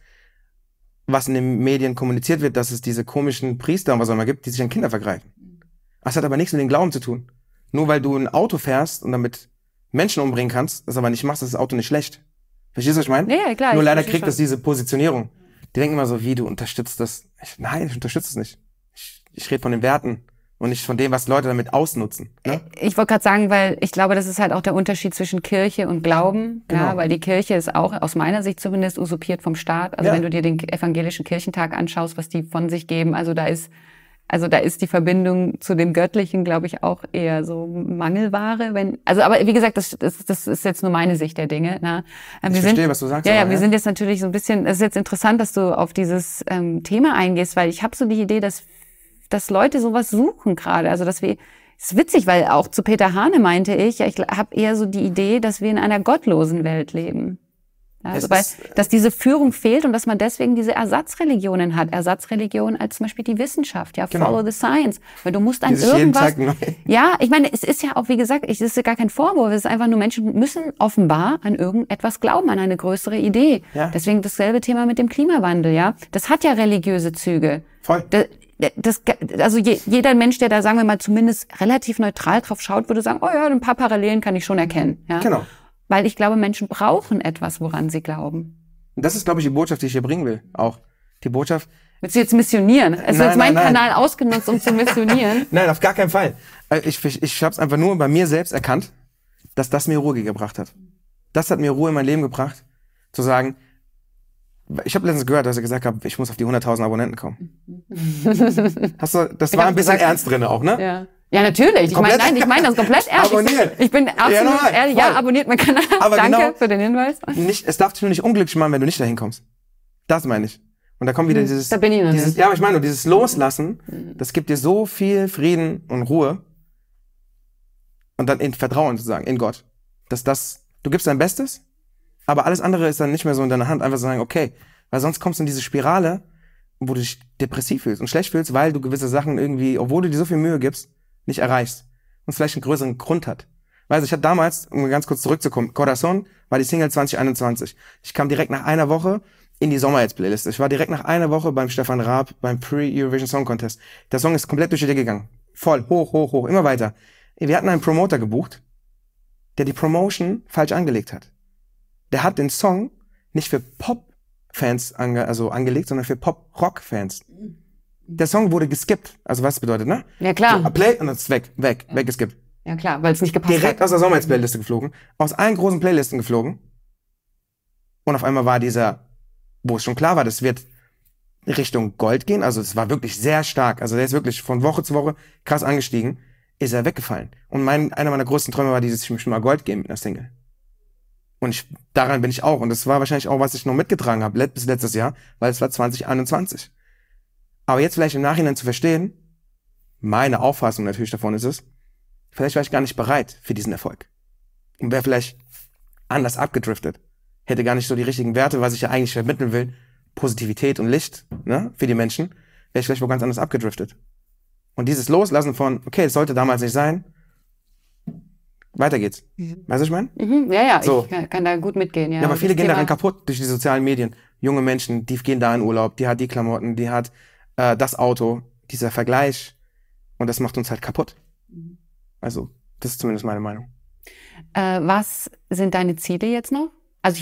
was in den Medien kommuniziert wird, dass es diese komischen Priester und was auch immer gibt, die sich an Kinder vergreifen. Das hat aber nichts mit dem Glauben zu tun. Nur weil du ein Auto fährst und damit Menschen umbringen kannst, das aber nicht machst, ist das Auto nicht schlecht. Verstehst du, was ich meine? Ja, klar. Nur leider kriegt das diese Positionierung. Die denken immer so, wie, du unterstützt das. Nein, ich unterstütze es nicht. Ich rede von den Werten und nicht von dem, was Leute damit ausnutzen. Ne? Ich wollte gerade sagen, weil ich glaube, das ist halt auch der Unterschied zwischen Kirche und Glauben. Genau. Ja, weil die Kirche ist auch, aus meiner Sicht zumindest, usurpiert vom Staat. Also wenn du dir den evangelischen Kirchentag anschaust, was die von sich geben, also da ist die Verbindung zu dem Göttlichen, glaube ich, auch eher so Mangelware. Aber wie gesagt, das ist jetzt nur meine Sicht der Dinge. Ne? Ich verstehe, was du sagst. Ja, aber, wir sind jetzt natürlich so ein bisschen, es ist jetzt interessant, dass du auf dieses Thema eingehst, weil ich habe so die Idee, dass Leute sowas suchen gerade. Also dass wir, es ist witzig, weil auch zu Peter Hahne meinte ich, ja, ich habe eher so die Idee, dass wir in einer gottlosen Welt leben. Also dass diese Führung fehlt und dass man deswegen diese Ersatzreligionen hat. Ersatzreligionen als zum Beispiel die Wissenschaft, ja, genau. Follow the Science. Weil du musst an irgendwas... Ja, ich meine, es ist ja auch, wie gesagt, es ist ja gar kein Vorwurf, es ist einfach nur, Menschen müssen offenbar an irgendetwas glauben, an eine größere Idee. Ja. Deswegen dasselbe Thema mit dem Klimawandel, ja. Das hat ja religiöse Züge. Voll. Also jeder Mensch, der da, sagen wir mal, zumindest relativ neutral drauf schaut, würde sagen, oh ja, ein paar Parallelen kann ich schon erkennen. Ja? Genau. Weil ich glaube, Menschen brauchen etwas, woran sie glauben. Das ist, glaube ich, die Botschaft, die ich hier bringen will. Auch die Botschaft. Willst du jetzt missionieren? Es wird mein Kanal ausgenutzt, um zu missionieren. Nein, auf gar keinen Fall. Ich habe es einfach nur bei mir selbst erkannt, dass das mir Ruhe gebracht hat. Das hat mir Ruhe in mein Leben gebracht, zu sagen, ich habe letztens gehört, dass er gesagt hat, ich muss auf die 100.000 Abonnenten kommen. Hast du, das war ein bisschen ernst drin auch, ne? Ja. Ja, natürlich. Ich meine das komplett ehrlich. Abonniert. Ich bin absolut ehrlich. Ja, abonniert meinen Kanal. Aber danke für den Hinweis. Es darf dich nur nicht unglücklich machen, wenn du nicht dahin kommst. Das meine ich. Und da kommt wieder dieses... Da bin ich noch nicht. Ja, aber ich meine, dieses Loslassen, das gibt dir so viel Frieden und Ruhe. Und dann in Vertrauen sozusagen, in Gott. Dass das... Du gibst dein Bestes, aber alles andere ist dann nicht mehr so in deiner Hand. Einfach so sagen, okay. Weil sonst kommst du in diese Spirale, wo du dich depressiv fühlst und schlecht fühlst, weil du gewisse Sachen irgendwie, obwohl du dir so viel Mühe gibst, nicht erreichst und vielleicht einen größeren Grund hat. Weißt du, ich habe damals, um ganz kurz zurückzukommen, Corazon war die Single 2021. Ich kam direkt nach einer Woche in die Sommerhits-Playlist. Ich war direkt nach einer Woche beim Stefan Raab, beim Free Eurovision Song Contest. Der Song ist komplett durch die Decke gegangen. Voll, hoch, hoch, hoch, immer weiter. Wir hatten einen Promoter gebucht, der die Promotion falsch angelegt hat. Der hat den Song nicht für Pop-Fans angelegt, sondern für Pop-Rock-Fans. Der Song wurde geskippt. Also was bedeutet, ne? Ja, klar. So, Play und dann ist weg, weg, weggeskippt. Ja klar, weil es nicht gepasst hat. Direkt aus der Sommer-Playliste geflogen, aus allen großen Playlisten geflogen. Und auf einmal war dieser, wo es schon klar war, das wird Richtung Gold gehen, also es war wirklich sehr stark, also der ist wirklich von Woche zu Woche krass angestiegen, ist er weggefallen. Und einer meiner größten Träume war dieses, ich möchte mal Gold geben mit einer Single. Und daran bin ich auch. Und das war wahrscheinlich auch, was ich noch mitgetragen habe bis letztes Jahr, weil es war 2021. Aber jetzt vielleicht im Nachhinein zu verstehen, meine Auffassung natürlich davon ist es, vielleicht war ich gar nicht bereit für diesen Erfolg. Und wäre vielleicht anders abgedriftet. Hätte gar nicht so die richtigen Werte, was ich ja eigentlich vermitteln will, Positivität und Licht, ne, für die Menschen, wäre ich vielleicht wo ganz anders abgedriftet. Und dieses Loslassen von, okay, es sollte damals nicht sein, weiter geht's. Weißt du, was ich meine? Mhm, ja, ja, so. Ich kann da gut mitgehen. Ja, ja, aber viele gehen daran kaputt durch die sozialen Medien. Junge Menschen, die gehen da in Urlaub, die hat die Klamotten, die hat das Auto, dieser Vergleich. Und das macht uns halt kaputt. Also, das ist zumindest meine Meinung. Was sind deine Ziele jetzt noch? Also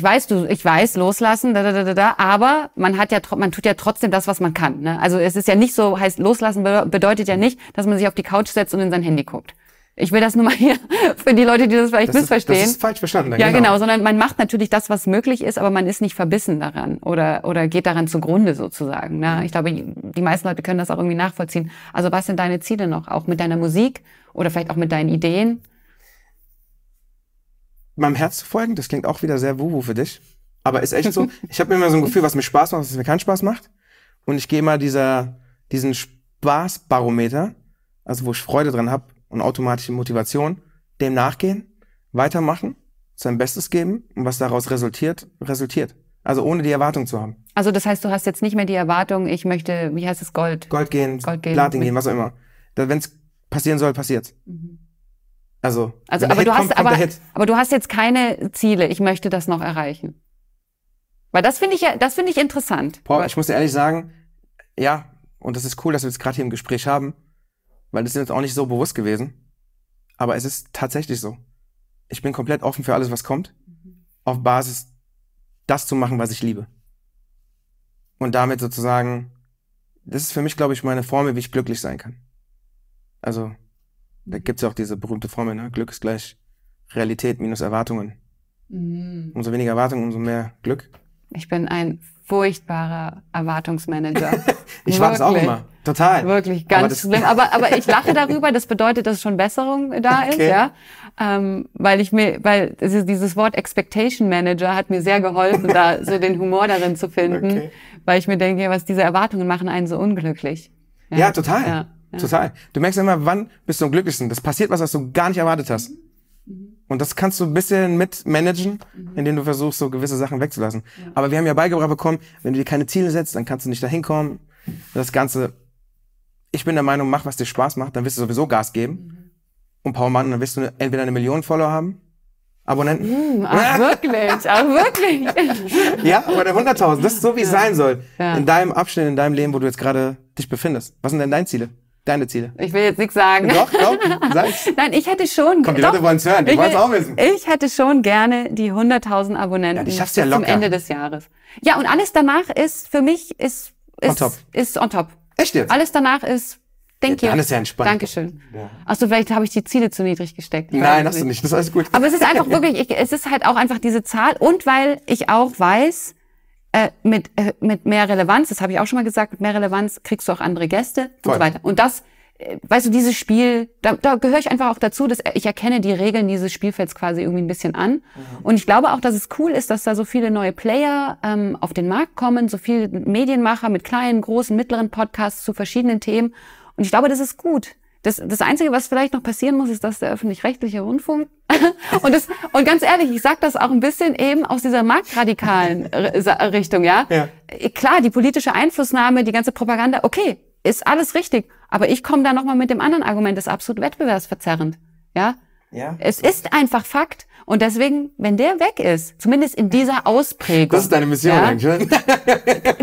ich weiß, loslassen, aber man tut ja trotzdem das, was man kann. Ne? Also es ist ja nicht so, heißt loslassen bedeutet ja nicht, dass man sich auf die Couch setzt und in sein Handy guckt. Ich will das nur mal hier für die Leute, die das vielleicht missverstehen. Das ist falsch verstanden. Ja, genau, sondern man macht natürlich das, was möglich ist, aber man ist nicht verbissen daran oder geht daran zugrunde sozusagen. Ne? Ich glaube, die meisten Leute können das auch irgendwie nachvollziehen. Also was sind deine Ziele noch? Auch mit deiner Musik oder vielleicht auch mit deinen Ideen? Meinem Herz zu folgen, das klingt auch wieder sehr wuhu für dich, aber ist echt so, ich habe immer so ein Gefühl, was mir Spaß macht, was mir keinen Spaß macht, und ich gehe immer diesen Spaßbarometer, also wo ich Freude dran habe und automatische Motivation, dem nachgehen, weitermachen, sein Bestes geben, und was daraus resultiert. Also ohne die Erwartung zu haben. Also das heißt, du hast jetzt nicht mehr die Erwartung, ich möchte, wie heißt es, Gold gehen, Platin gehen, was auch immer. Wenn es passieren soll, passiert's. Mhm. Also aber du hast jetzt keine Ziele, ich möchte das noch erreichen. Weil das finde ich ja, das finde ich interessant. Boah, ich muss dir ehrlich sagen, ja, und das ist cool, dass wir jetzt gerade hier im Gespräch haben, weil das ist uns auch nicht so bewusst gewesen. Aber es ist tatsächlich so. Ich bin komplett offen für alles, was kommt, auf Basis das zu machen, was ich liebe. Und damit sozusagen, das ist für mich, glaube ich, meine Formel, wie ich glücklich sein kann. Also, da gibt's ja auch diese berühmte Formel, ne? Glück ist gleich Realität minus Erwartungen. Mhm. Umso weniger Erwartungen, umso mehr Glück. Ich bin ein furchtbarer Erwartungsmanager. Ich war das auch immer. Total. Wirklich, ganz schlimm. Aber ich lache darüber, das bedeutet, dass schon Besserung da ist, ja. Weil dieses Wort Expectation Manager hat mir sehr geholfen, da so den Humor darin zu finden. Okay. Weil ich mir denke, was diese Erwartungen machen einen so unglücklich. Ja, ja, total. Ja. Ja. Total. Du merkst immer, wann bist du am glücklichsten. Das passiert was du gar nicht erwartet hast. Mhm. Und das kannst du ein bisschen mitmanagen, indem du versuchst, so gewisse Sachen wegzulassen. Ja. Aber wir haben ja beigebracht bekommen, wenn du dir keine Ziele setzt, dann kannst du nicht dahin kommen. Das Ganze, ich bin der Meinung, mach, was dir Spaß macht, dann wirst du sowieso Gas geben. Mhm. Und Power Mann, dann wirst du entweder 1 Million Follower haben, Abonnenten. Ach wirklich, ach wirklich. Ja, aber der 100.000, das ist so, wie es sein soll. Ja. In deinem Abschnitt, in deinem Leben, wo du jetzt gerade dich befindest. Was sind denn deine Ziele? Deine Ziele. Ich will jetzt nichts sagen. Doch, doch, sag's. Nein, ich hätte schon... Komm, die Leute wollen es hören, die wollen es auch wissen. Ich hätte schon gerne die 100.000 Abonnenten zum Ende des Jahres. Ja, und alles danach ist für mich, ist on top. Echt jetzt? Alles danach ist, denke ich... Alles sehr entspannt. Dankeschön. Ja. Achso, vielleicht habe ich die Ziele zu niedrig gesteckt. Nein, hast du nicht, das ist alles gut. Aber es ist einfach wirklich, es ist halt auch einfach diese Zahl, und weil ich auch weiß... mit mehr Relevanz, das habe ich auch schon mal gesagt, mit mehr Relevanz kriegst du auch andere Gäste und so weiter. Und das, weißt du, dieses Spiel, da gehöre ich einfach auch dazu, dass ich erkenne die Regeln dieses Spielfelds quasi irgendwie ein bisschen an. Mhm. Und ich glaube auch, dass es cool ist, dass da so viele neue Player auf den Markt kommen, so viele Medienmacher mit kleinen, großen, mittleren Podcasts zu verschiedenen Themen. Und ich glaube, das ist gut. Das Einzige, was vielleicht noch passieren muss, ist, dass der öffentlich-rechtliche Rundfunk und ganz ehrlich, ich sag das auch ein bisschen eben aus dieser marktradikalen Richtung, ja. Klar, die politische Einflussnahme, die ganze Propaganda, okay, ist alles richtig, aber ich komme da nochmal mit dem anderen Argument, das ist absolut wettbewerbsverzerrend, ja. Ja. Es ist einfach Fakt. Und deswegen, wenn der weg ist, zumindest in dieser Ausprägung. Das ist deine Mission, eigentlich, oder?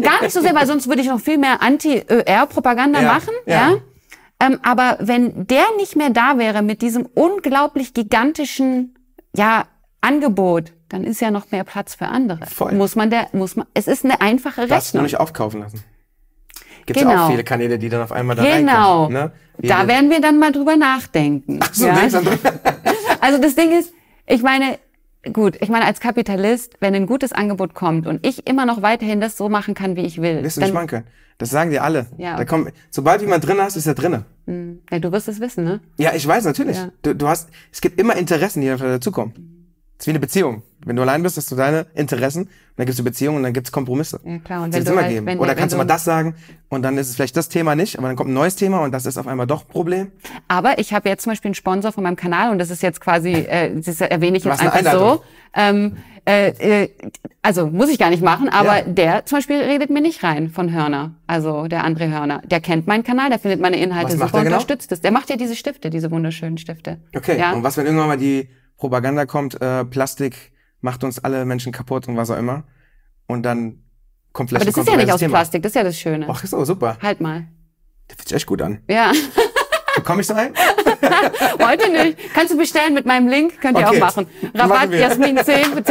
Gar nicht so sehr, weil sonst würde ich noch viel mehr Anti-ÖR-Propaganda machen, ja. Aber wenn der nicht mehr da wäre mit diesem unglaublich gigantischen, ja, Angebot, dann ist ja noch mehr Platz für andere. Voll. Es ist eine einfache Rechnung. Darfst du nicht aufkaufen lassen? Gibt es auch viele Kanäle, die dann auf einmal da reinkommen. Genau. Ne? Da werden wir dann mal drüber nachdenken. Ach so, ja? Also das Ding ist, ich meine, gut, ich meine als Kapitalist, wenn ein gutes Angebot kommt und ich immer noch weiterhin das so machen kann, wie ich will. Wirst du nicht machen können. Das sagen dir alle. Ja, okay. Da kommt, sobald jemand drin ist, ist er drinne. Ja, du wirst es wissen, ne? Ja, ich weiß natürlich. Ja. Du hast, es gibt immer Interessen, die dazukommen. Das ist wie eine Beziehung. Wenn du allein bist, hast du deine Interessen, und dann gibt's eine Beziehung und dann gibt's Kompromisse. Ja, klar. Und das immer geben. Oder kannst du mal das sagen und dann ist es vielleicht das Thema nicht, aber dann kommt ein neues Thema und das ist auf einmal doch ein Problem. Aber ich habe jetzt zum Beispiel einen Sponsor von meinem Kanal und das ist jetzt quasi, das erwähne ich jetzt einfach so. Also muss ich gar nicht machen, aber der zum Beispiel redet mir nicht rein von Hörner. Also der André Hörner. Der kennt meinen Kanal, der findet meine Inhalte super, unterstützt es. Der macht ja diese Stifte, diese wunderschönen Stifte. Okay, ja? Und was, wenn irgendwann mal die Propaganda kommt, Plastik macht uns alle Menschen kaputt und was auch immer. Und dann kommt vielleicht ein kontroverses Thema. Aber das ist ja nicht aus Plastik, das ist ja das Schöne. Ach, ist auch super. Halt mal. Der fühlt sich echt gut an. Ja. Bekomme ich so ein? Heute nicht. Kannst du bestellen mit meinem Link, könnt ihr auch machen. Rabatt Jasmin 10%.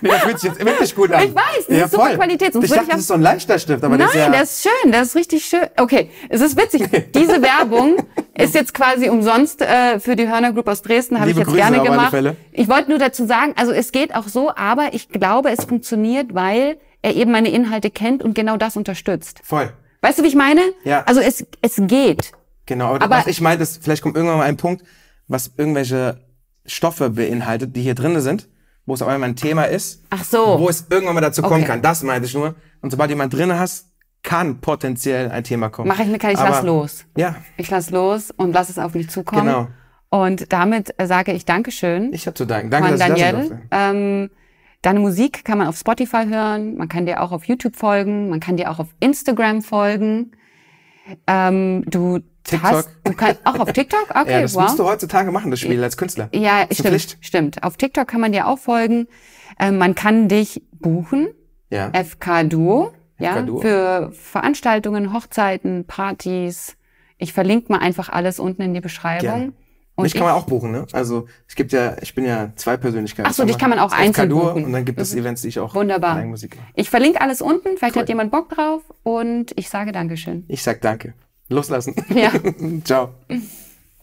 Nee, das fühlt sich jetzt wirklich gut an. Ich weiß, das ist super Qualität. Sonst ich dachte, das ist so ein leichter Stift, aber das ist ja... Nein, das ist schön, das ist richtig schön. Okay, es ist witzig. Diese Werbung ist jetzt quasi umsonst für die Hörner Group aus Dresden, habe ich jetzt gerne gemacht. Ich wollte nur dazu sagen, also es geht auch so, aber ich glaube, es funktioniert, weil er eben meine Inhalte kennt und genau das unterstützt. Voll. Weißt du, wie ich meine? Ja. Also es geht. Genau, aber was ich meine, das, vielleicht kommt irgendwann mal ein Punkt, was irgendwelche Stoffe beinhaltet, die hier drin sind, wo es auf einmal ein Thema ist, ach so, wo es irgendwann mal dazu kommen kann. Das meinte ich nur. Und sobald jemand drin hast, kann potenziell ein Thema kommen. Lass los. Ja. Ich lass los und lass es auf mich zukommen. Genau. Und damit sage ich Dankeschön. Ich habe zu danken. Danke, Juan Daniel. Deine Musik kann man auf Spotify hören, man kann dir auch auf YouTube folgen, man kann dir auch auf Instagram folgen. Du kannst auch auf TikTok? Okay, ja, das musst du heutzutage machen, das Spiel als Künstler. Ja, stimmt. Auf TikTok kann man dir auch folgen. Man kann dich buchen. Ja. FK-Duo. Ja, für Veranstaltungen, Hochzeiten, Partys. Ich verlinke mal einfach alles unten in die Beschreibung. Und mich kann man auch buchen, ne? Also, es gibt ja, ich bin ja zwei Persönlichkeiten. Ach so, dich kann man auch einzeln buchen. Und dann gibt es Events, die ich auch wunderbar. Meine Musik mache. Ich verlinke alles unten, vielleicht hat jemand Bock drauf und ich sage Dankeschön. Ich sag Danke. Loslassen. Ja. Ciao.